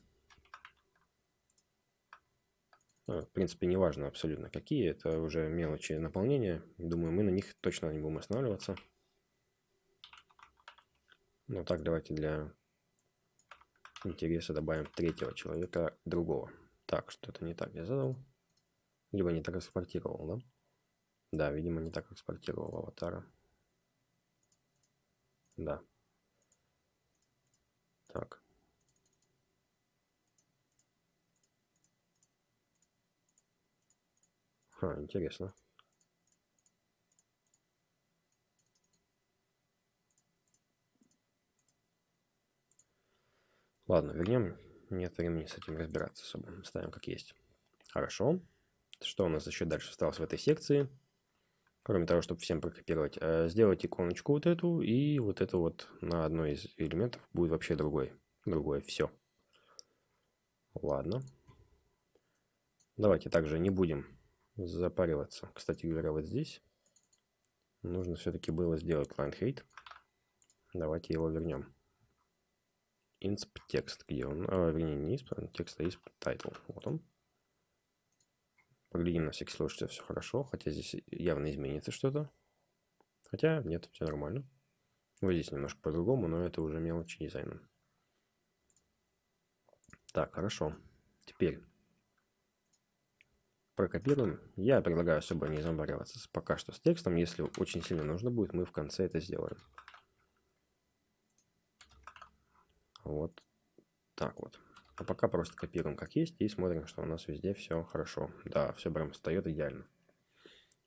В принципе, не важно абсолютно какие, это уже мелочи наполнения. Думаю, мы на них точно не будем останавливаться. Ну так, давайте для интереса добавим третьего человека другого. Так, что-то не так я задал. Либо не так экспортировал, да? Да, видимо, не так экспортировал аватара. Да. Так. А, интересно. Ладно, вернем. Нет времени с этим разбираться особо. Ставим как есть. Хорошо. Что у нас еще дальше осталось в этой секции? Кроме того, чтобы всем прокопировать. Сделать иконочку вот эту, и вот это вот на одной из элементов будет вообще другой. Другое все. Ладно. Давайте также не будем запариваться. Кстати говоря, вот здесь нужно все-таки было сделать line height. Давайте его вернем. Insp текст, где он? А, вернее, не insp, а текст, а insp title. Вот он. Поглядим на всякий случай, что все хорошо. Хотя здесь явно изменится что-то. Хотя нет, все нормально. Вот здесь немножко по-другому, но это уже мелочи дизайна. Так, хорошо. Теперь прокопируем. Я предлагаю особо не заморачиваться пока что с текстом. Если очень сильно нужно будет, мы в конце это сделаем. Вот так вот. А пока просто копируем как есть и смотрим, что у нас везде все хорошо. Да, все прям встает идеально.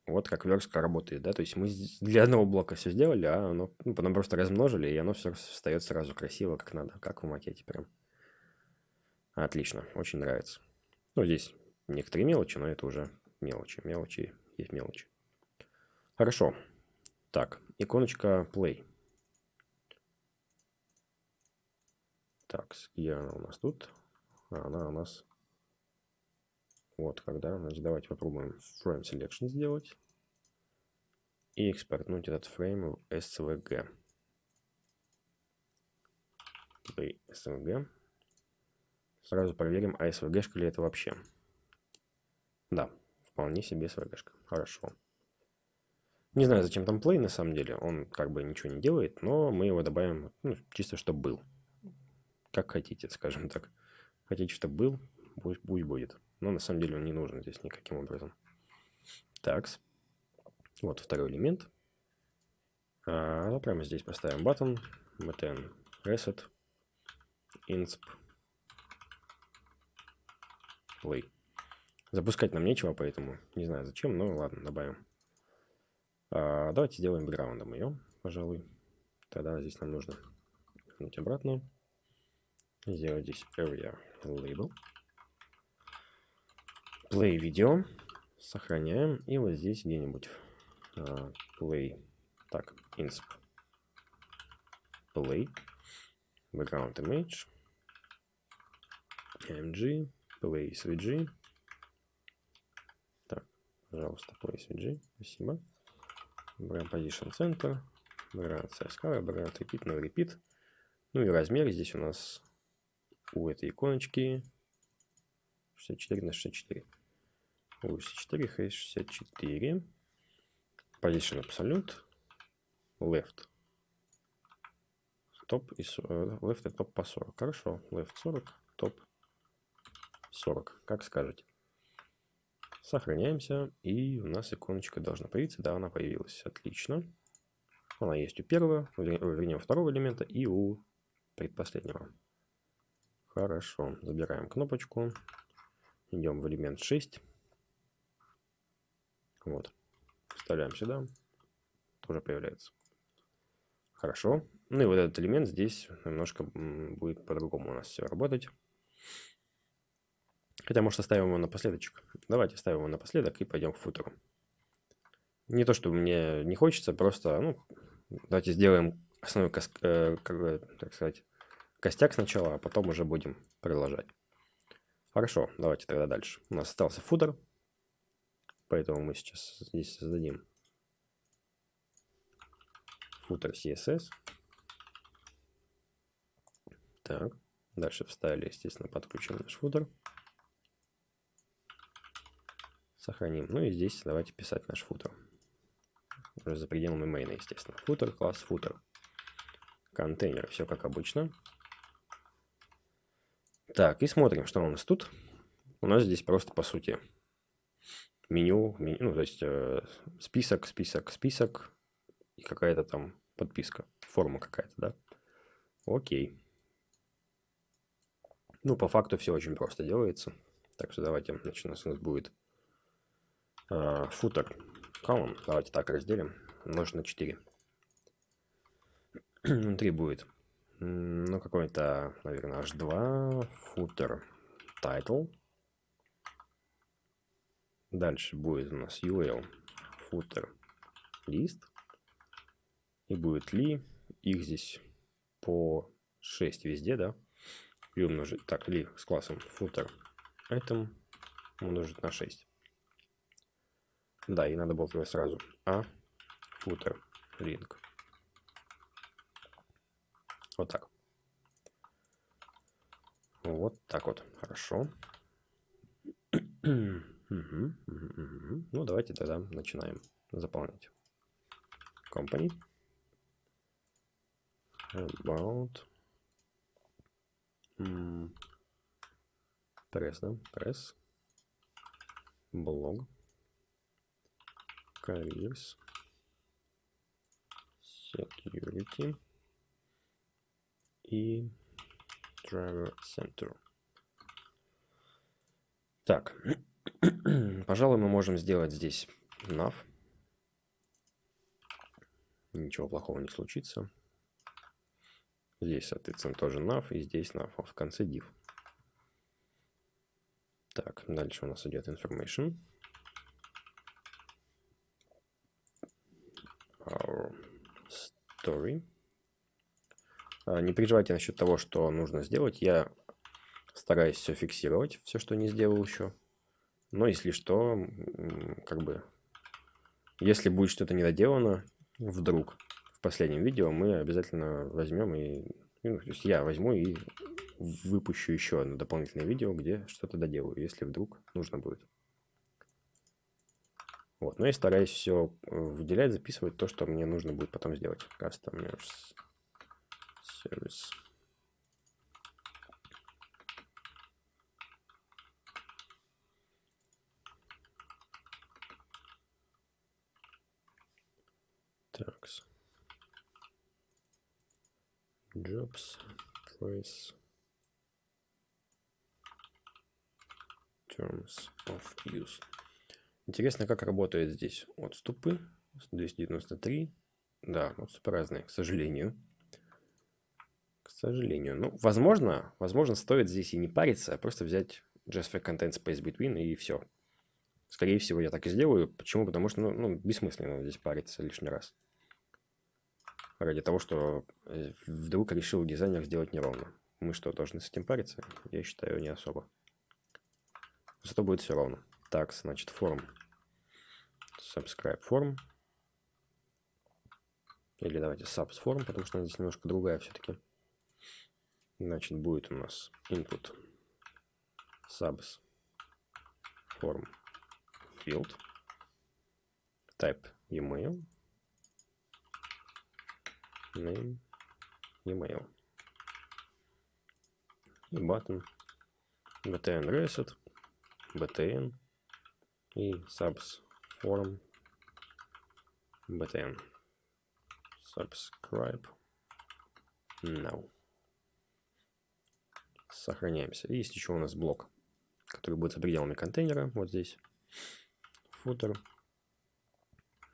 Вот как верстка работает, да? То есть мы для одного блока все сделали, а оно, ну, потом просто размножили, и оно все встает сразу красиво, как надо, как в макете прям. Отлично, очень нравится. Ну, здесь некоторые мелочи, но это уже мелочи, мелочи, есть мелочи. Хорошо. Так, иконочка play. Так, где она у нас тут? А, она у нас вот когда. Значит, давайте попробуем frame selection сделать. И экспортнуть этот фрейм в эс ви джи. Play эс ви джи. Сразу проверим, а эс ви джи-шка ли это вообще. Да, вполне себе эс ви джи-шка. Хорошо. Не знаю, зачем там play на самом деле. Он как бы ничего не делает, но мы его добавим, ну, чисто чтобы был. Как хотите, скажем так. Хотите, чтобы был, пусть, пусть будет. Но на самом деле он не нужен здесь никаким образом. Такс. Вот второй элемент. А, прямо здесь поставим button. btn reset. Insp. Play. Запускать нам нечего, поэтому не знаю зачем, но ладно, добавим. А, давайте сделаем бэкграундом ее, пожалуй. Тогда здесь нам нужно вернуть обратно. Сделать здесь area label. Play видео. Сохраняем. И вот здесь где-нибудь uh, play. Так, insp. Play. Background image. mg. Play svg. Так, пожалуйста, play svg. Спасибо. Выбираем position center. Выбираем size color. Выбираем repeat, no repeat. Ну и размер здесь у нас... У этой иконочки шестьдесят четыре на шестьдесят четыре. У шестьдесят четыре, шестьдесят четыре. Position absolute. Left. Top и left и топ по сорок. Хорошо. Left сорок, топ сорок. Как скажете. Сохраняемся. И у нас иконочка должна появиться. Да, она появилась. Отлично. Она есть у первого, вернее, у второго элемента и у предпоследнего. Хорошо, забираем кнопочку, идем в элемент шесть, вот, вставляем сюда, тоже появляется. Хорошо, ну и вот этот элемент здесь немножко будет по-другому у нас все работать. Хотя, может, оставим его напоследочек. Давайте оставим его напоследок и пойдем к футеру. Не то, что мне не хочется, просто, ну, давайте сделаем основной, э, как бы, так сказать, костяк сначала, а потом уже будем приложать. Хорошо, давайте тогда дальше. У нас остался футер, поэтому мы сейчас здесь создадим футер си эс эс. Так, дальше вставили, естественно, подключим наш футер. Сохраним. Ну и здесь давайте писать наш футер. Уже за пределами мейна, естественно. Футер, класс, футер. Контейнер, все как обычно. Так, и смотрим, что у нас тут. У нас здесь просто, по сути, меню, меню ну, то есть э, список, список, список и какая-то там подписка, форма какая-то, да? Окей. Ну, по факту все очень просто делается. Так что давайте, значит, у нас будет footer column. Давайте так разделим. Умножить на четыре. Внутри будет, ну, какой-то, наверное, эйч два, footer title. Дальше будет у нас ю эл, footer list. И будет ли, их здесь по шесть везде, да? И умножить, так, ли с классом footer item умножить на шесть. Да, и надо было туда сразу а footer link. Вот так. Вот так вот. Хорошо. Угу, угу, угу. Ну, давайте тогда начинаем заполнять. Company. About. Mm. Press, да? Press. Blog. Careers. Security. И Driver Center. Так. Пожалуй, мы можем сделать здесь nav. Ничего плохого не случится. Здесь, соответственно, тоже nav. И здесь nav. А в конце div. Так, дальше у нас идет information. Our story. Не переживайте насчет того, что нужно сделать. Я стараюсь все фиксировать, все, что не сделал еще. Но если что, как бы, если будет что-то недоделано, вдруг в последнем видео мы обязательно возьмем и, ну, то есть я возьму и выпущу еще одно дополнительное видео, где что-то доделаю, если вдруг нужно будет. Вот, но я стараюсь все выделять, записывать то, что мне нужно будет потом сделать. Customers Service. Так. Jobs, price, terms of use. Интересно, как работает здесь отступы. двести девяносто три. Да, отступы разные, к сожалению. К сожалению. Ну, возможно, возможно, стоит здесь и не париться, а просто взять JSF Content Space Between и все. Скорее всего, я так и сделаю. Почему? Потому что ну, ну, бессмысленно здесь париться лишний раз. Ради того, что вдруг решил дизайнер сделать неровно. Мы что, должны с этим париться? Я считаю, не особо. Зато будет все ровно. Так, значит, form. Subscribe form. Или давайте subs form, потому что она здесь немножко другая все-таки. Значит, будет у нас input. Subs form field. Type email. Name email. И button. btn reset. btn. И subs form. btn. Subscribe. Now. Сохраняемся. И есть еще у нас блок, который будет за пределами контейнера. Вот здесь. Footer.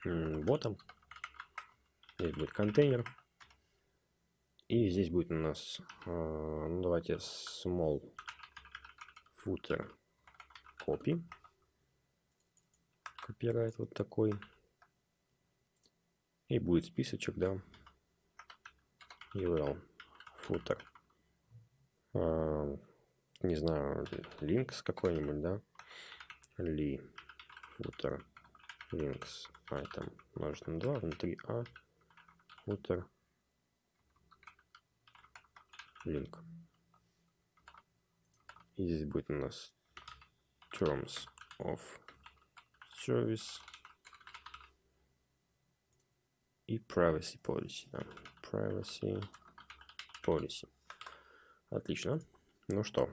Bottom. Здесь будет контейнер. И здесь будет у нас, ну, давайте small footer copy. Копирайт вот такой. И будет списочек, да. ю эл footer. Uh, не знаю, links какой-нибудь, да. Ли footer links item умножить на два, внутри а footer link. И здесь будет у нас terms of service и privacy policy, да. Privacy policy. Отлично. Ну что,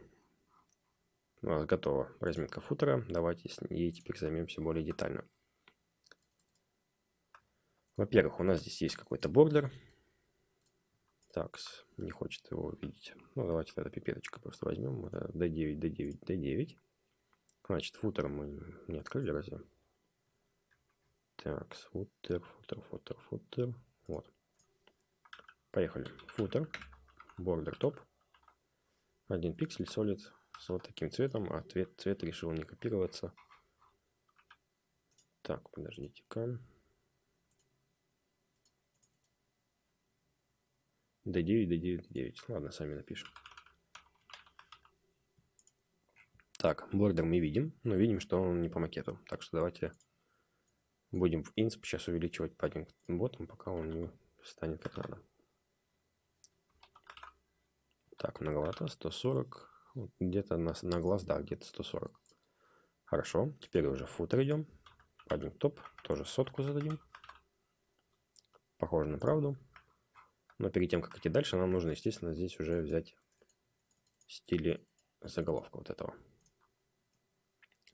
у нас готова разметка футера. Давайте с ней теперь займемся более детально. Во-первых, у нас здесь есть какой-то бордер. Так, не хочет его увидеть. Ну, давайте тогда пипеточка просто возьмем. Это ди девять, ди девять, ди девять. Значит, футер мы не открыли разве? Так, футер, футер, футер, футер. Вот. Поехали. Футер, бордер топ, один пиксель, solid, с вот таким цветом, а цвет, цвет решил не копироваться. Так, подождите-ка. ди девять, ди девять, ди девять. Ладно, сами напишем. Так, бордер мы видим, но видим, что он не по макету. Так что давайте будем в инсп сейчас увеличивать паддинг ботом, пока он не станет как надо. Так, многовато, сто сорок. Вот где-то на, на глаз, да, где-то сто сорок. Хорошо, теперь уже в футер идем. Паддинг топ, тоже сотку зададим. Похоже на правду. Но перед тем, как идти дальше, нам нужно, естественно, здесь уже взять стили заголовка вот этого.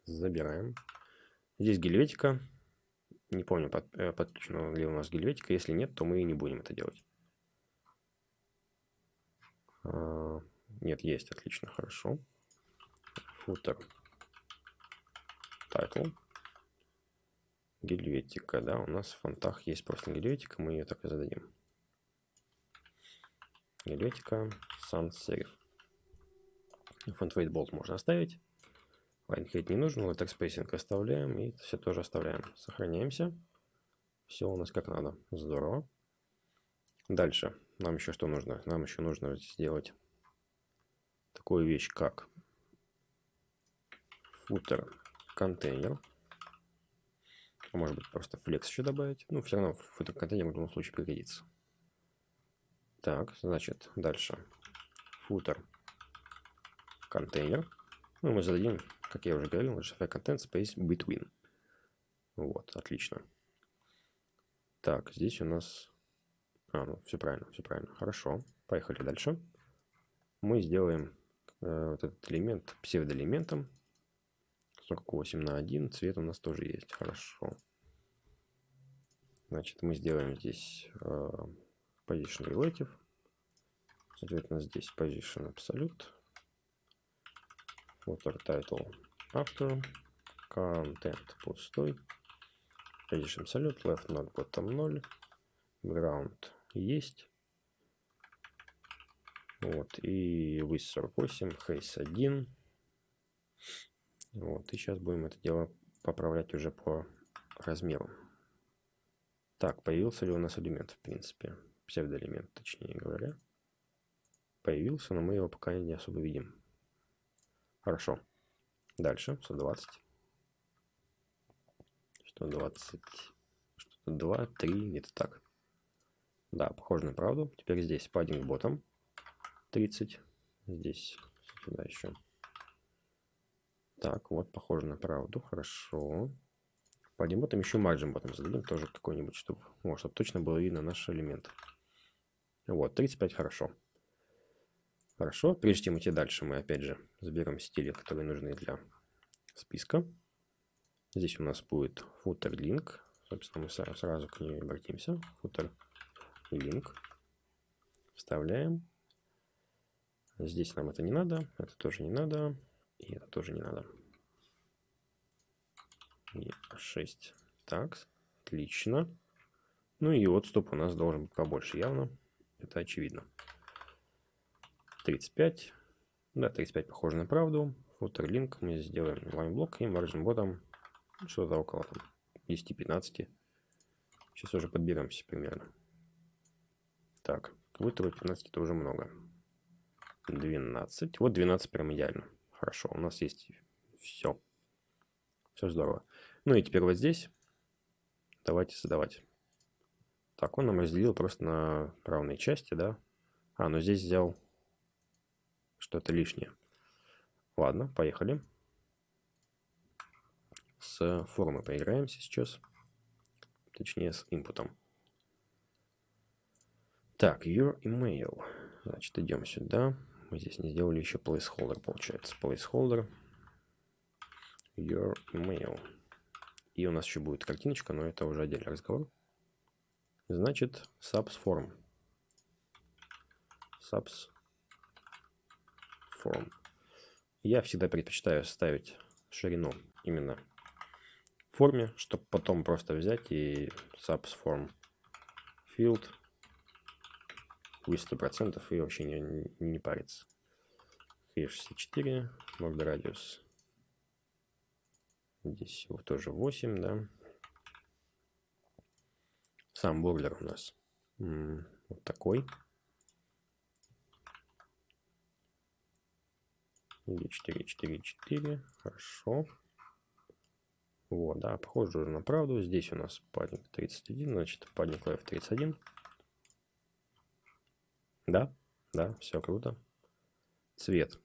Забираем. Здесь Helvetica. Не помню, под, подключена ли у нас Helvetica. Если нет, то мы и не будем это делать. А, нет, есть. Отлично, хорошо. Footer. Title. Helvetica, да, у нас в фонтах есть просто Helvetica. Мы ее так и зададим. Helvetica, sans serif. Font weight bold можно оставить. Line height не нужен. Latex spacing оставляем. И все тоже оставляем. Сохраняемся. Все у нас как надо. Здорово. Дальше. Нам еще что нужно? Нам еще нужно сделать такую вещь, как footer контейнер. Может быть, просто flex еще добавить. Ну, все равно footer контейнер в любом случае пригодится. Так, значит, дальше footer контейнер. Ну, мы зададим, как я уже говорил, shapefile content space between. Вот, отлично. Так, здесь у нас... А, ну, все правильно, все правильно. Хорошо, поехали дальше. Мы сделаем э, вот этот элемент псевдоэлементом. сорок восемь на один, цвет у нас тоже есть. Хорошо. Значит, мы сделаем здесь... Э, position relative, соответственно, здесь position absolute, footer title after, content пустой, position absolute, left not bottom ноль, ground есть, вот, и width сорок восемь, height один, вот, и сейчас будем это дело поправлять уже по размеру. Так, появился ли у нас элемент, в принципе, псевдоэлемент, точнее говоря. Появился, но мы его пока не особо видим. Хорошо. Дальше. сто двадцать. сто двадцать. два, три, где-то так. Да, похоже на правду. Теперь здесь паддинг ботом. тридцать. Здесь сюда еще. Так, вот, похоже на правду. хорошо. Паддинг ботом еще margin ботом зададим. Тоже какой-нибудь, чтобы, ну, чтобы точно было видно наш элемент. Вот, тридцать пять, хорошо. Хорошо, прежде чем идти дальше, мы опять же заберем стили, которые нужны для списка. Здесь у нас будет footer link. Собственно, мы сразу к ней обратимся. Footer link. Вставляем. Здесь нам это не надо, это тоже не надо, и это тоже не надо. шесть. Так, отлично. Ну и отступ у нас должен быть побольше явно. Это очевидно. тридцать пять. Да, тридцать пять похоже на правду. Footer link мы сделаем лайнблок и margin bottom что-то около там десять-пятнадцать. Сейчас уже подберемся примерно. Так, вытро пятнадцать это уже много. двенадцать. Вот двенадцать прям идеально. Хорошо, у нас есть все. Все здорово. Ну и теперь вот здесь давайте создавать. Так, он нам разделил просто на равные части, да? А, ну здесь взял что-то лишнее. Ладно, поехали. С формой поиграемся сейчас. Точнее, с инпутом. Так, your email. Значит, идем сюда. Мы здесь не сделали еще placeholder, получается. Placeholder. Your email. И у нас еще будет картиночка, но это уже отдельный разговор. Значит, subs form. Subs form. Я всегда предпочитаю ставить ширину именно форме, чтобы потом просто взять и subsform field сто процентов и вообще не, не париться. шестьдесят четыре, border radius. Здесь его тоже восемь, да. Сам бордер у нас м-м, вот такой. четыре, четыре, четыре, хорошо. Вот, да, похоже уже на правду. Здесь у нас падник тридцать один, значит, падник лайф тридцать один. Да, да, все круто. Цвет.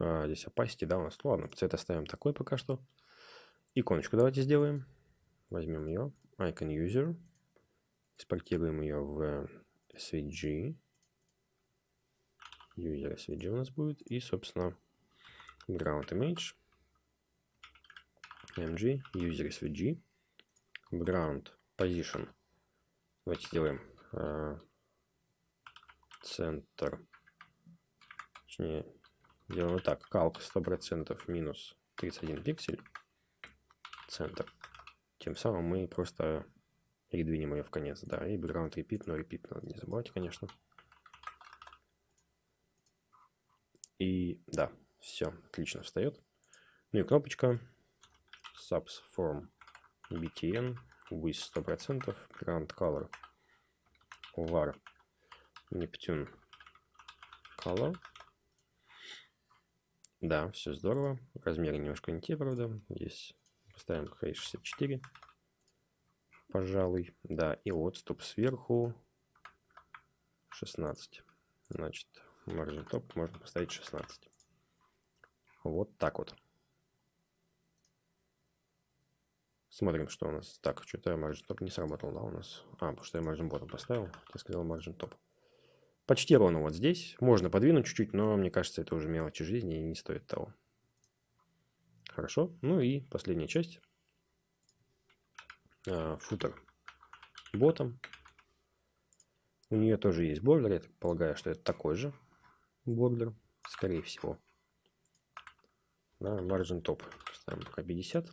А, здесь opacity, да, у нас. Ладно, цвет оставим такой пока что. Иконочку давайте сделаем. Возьмем ее. Icon User. Экспортируем ее в эс ви джи. User эс ви джи у нас будет. И, собственно, Background Image. эм джи. User эс ви джи. Background Position. Давайте сделаем э, центр. Точнее, делаем вот так. Calc сто процентов минус тридцать один пиксель. Центр. Тем самым мы просто передвинем ее в конец. Да, и background repeat, но repeat надо не забывать, конечно. И да, все, отлично встает. Ну и кнопочка subsform btn with сто процентов background color var Neptune Color. Да, все здорово. Размеры немножко не те, правда. Здесь поставим эйч шестьдесят четыре, пожалуй. Да, и отступ сверху шестнадцать. Значит, margin top можно поставить шестнадцать. Вот так вот. Смотрим, что у нас. Так, что-то я margin top не сработал, да, у нас. А, потому что я margin bottom поставил. Я сказал margin top. Почти ровно вот здесь. Можно подвинуть чуть-чуть, но мне кажется, это уже мелочи жизни и не стоит того. Хорошо. Ну и последняя часть. Footer bottom. У нее тоже есть бордер. Я так полагаю, что это такой же бордер. Скорее всего. Да, margin top. Ставим пока пятьдесят.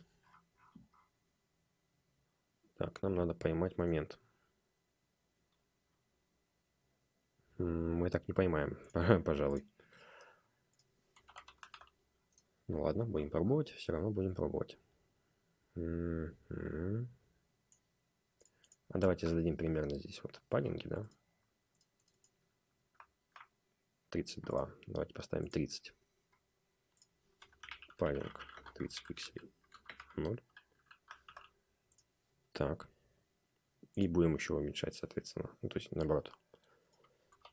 Так, нам надо поймать момент. Мы так не поймаем, пожалуй. Ну ладно, будем пробовать. Все равно будем пробовать. Mm-hmm. А давайте зададим примерно здесь вот паддинги, да? тридцать два. Давайте поставим тридцать. Паддинг тридцать пикселей. ноль. Так. И будем еще уменьшать, соответственно. Ну, то есть, наоборот.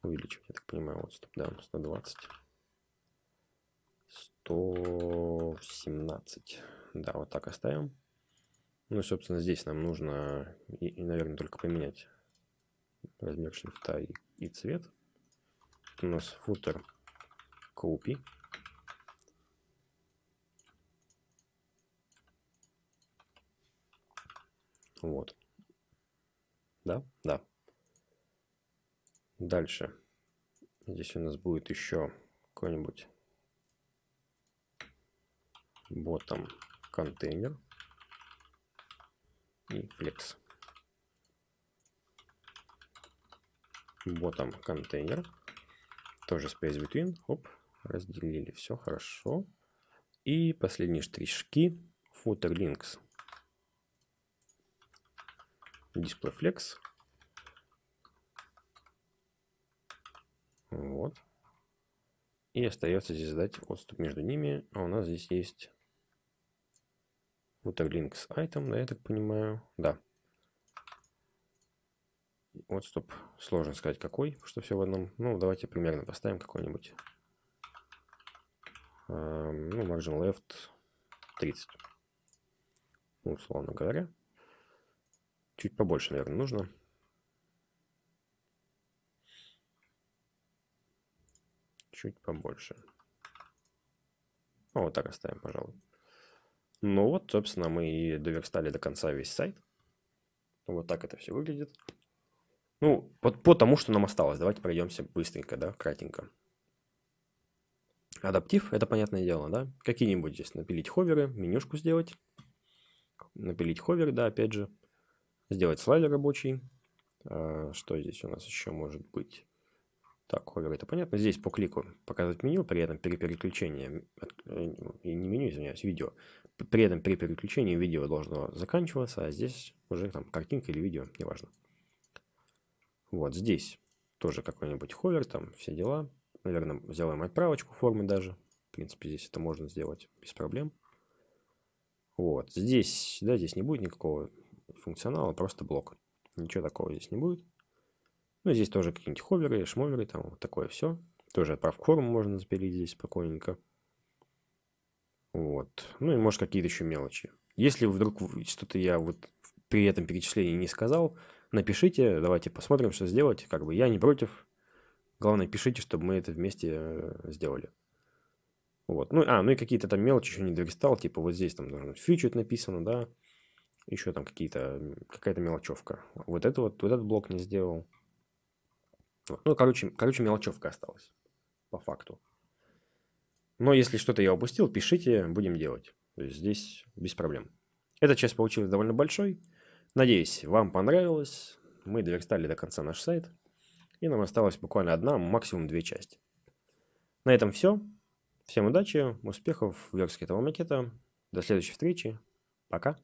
Увеличивать, я так понимаю, отступ, да, сто двадцать. сто семнадцать. Да, вот так оставим. Ну и, собственно, здесь нам нужно, и, и наверное, только поменять размер шрифта и, и цвет. Тут у нас footer copy. Вот. Да, да. Дальше. Здесь у нас будет еще какой-нибудь bottom контейнер и flex. Bottom контейнер. Тоже space between. Оп, разделили. Все хорошо. И последние штришки. Footer links. Display flex. Вот. И остается здесь задать отступ между ними. А у нас здесь есть footer links item, да, я так понимаю. Да. Отступ сложно сказать какой, что все в одном. Ну, давайте примерно поставим какой-нибудь. Эм, ну, margin left тридцать. Условно говоря. Чуть побольше, наверное, нужно. Чуть побольше. Вот так оставим, пожалуй. Ну вот, собственно, мы и доверстали до конца весь сайт. Вот так это все выглядит. Ну, по, по тому, что нам осталось. Давайте пройдемся быстренько, да, кратенько. Адаптив, это понятное дело, да? Какие-нибудь здесь напилить ховеры, менюшку сделать. Напилить ховер, да, опять же. Сделать слайдер рабочий. А, что здесь у нас еще может быть? Так, ховер, это понятно. Здесь по клику показать меню, при этом при переключении, и не меню, извиняюсь, видео. При этом при переключении видео должно заканчиваться, а здесь уже там картинка или видео, неважно. Вот здесь тоже какой-нибудь ховер, там все дела. Наверное, сделаем отправочку формы даже. В принципе, здесь это можно сделать без проблем. Вот. Здесь, да, здесь не будет никакого функционала, просто блок. Ничего такого здесь не будет. Ну, здесь тоже какие-нибудь ховеры, шмоверы, там вот такое все. Тоже отправку форму можно запилить здесь спокойненько. Вот. Ну, и может какие-то еще мелочи. Если вдруг что-то я вот при этом перечислении не сказал, напишите, давайте посмотрим, что сделать. Как бы я не против. Главное, пишите, чтобы мы это вместе сделали. Вот. Ну, а, ну и какие-то там мелочи еще не дорестал. Типа вот здесь там должно быть фичу написано, да. Еще там какие-то, какая-то мелочевка. Вот это вот, вот этот блок не сделал. Вот. Ну, короче, короче, мелочевка осталась. По факту. Но если что-то я упустил, пишите, будем делать. То есть здесь без проблем. Эта часть получилась довольно большой. Надеюсь, вам понравилось. Мы доверстали до конца наш сайт. И нам осталось буквально одна, максимум две части. На этом все. Всем удачи, успехов в верстке этого макета. До следующей встречи. Пока.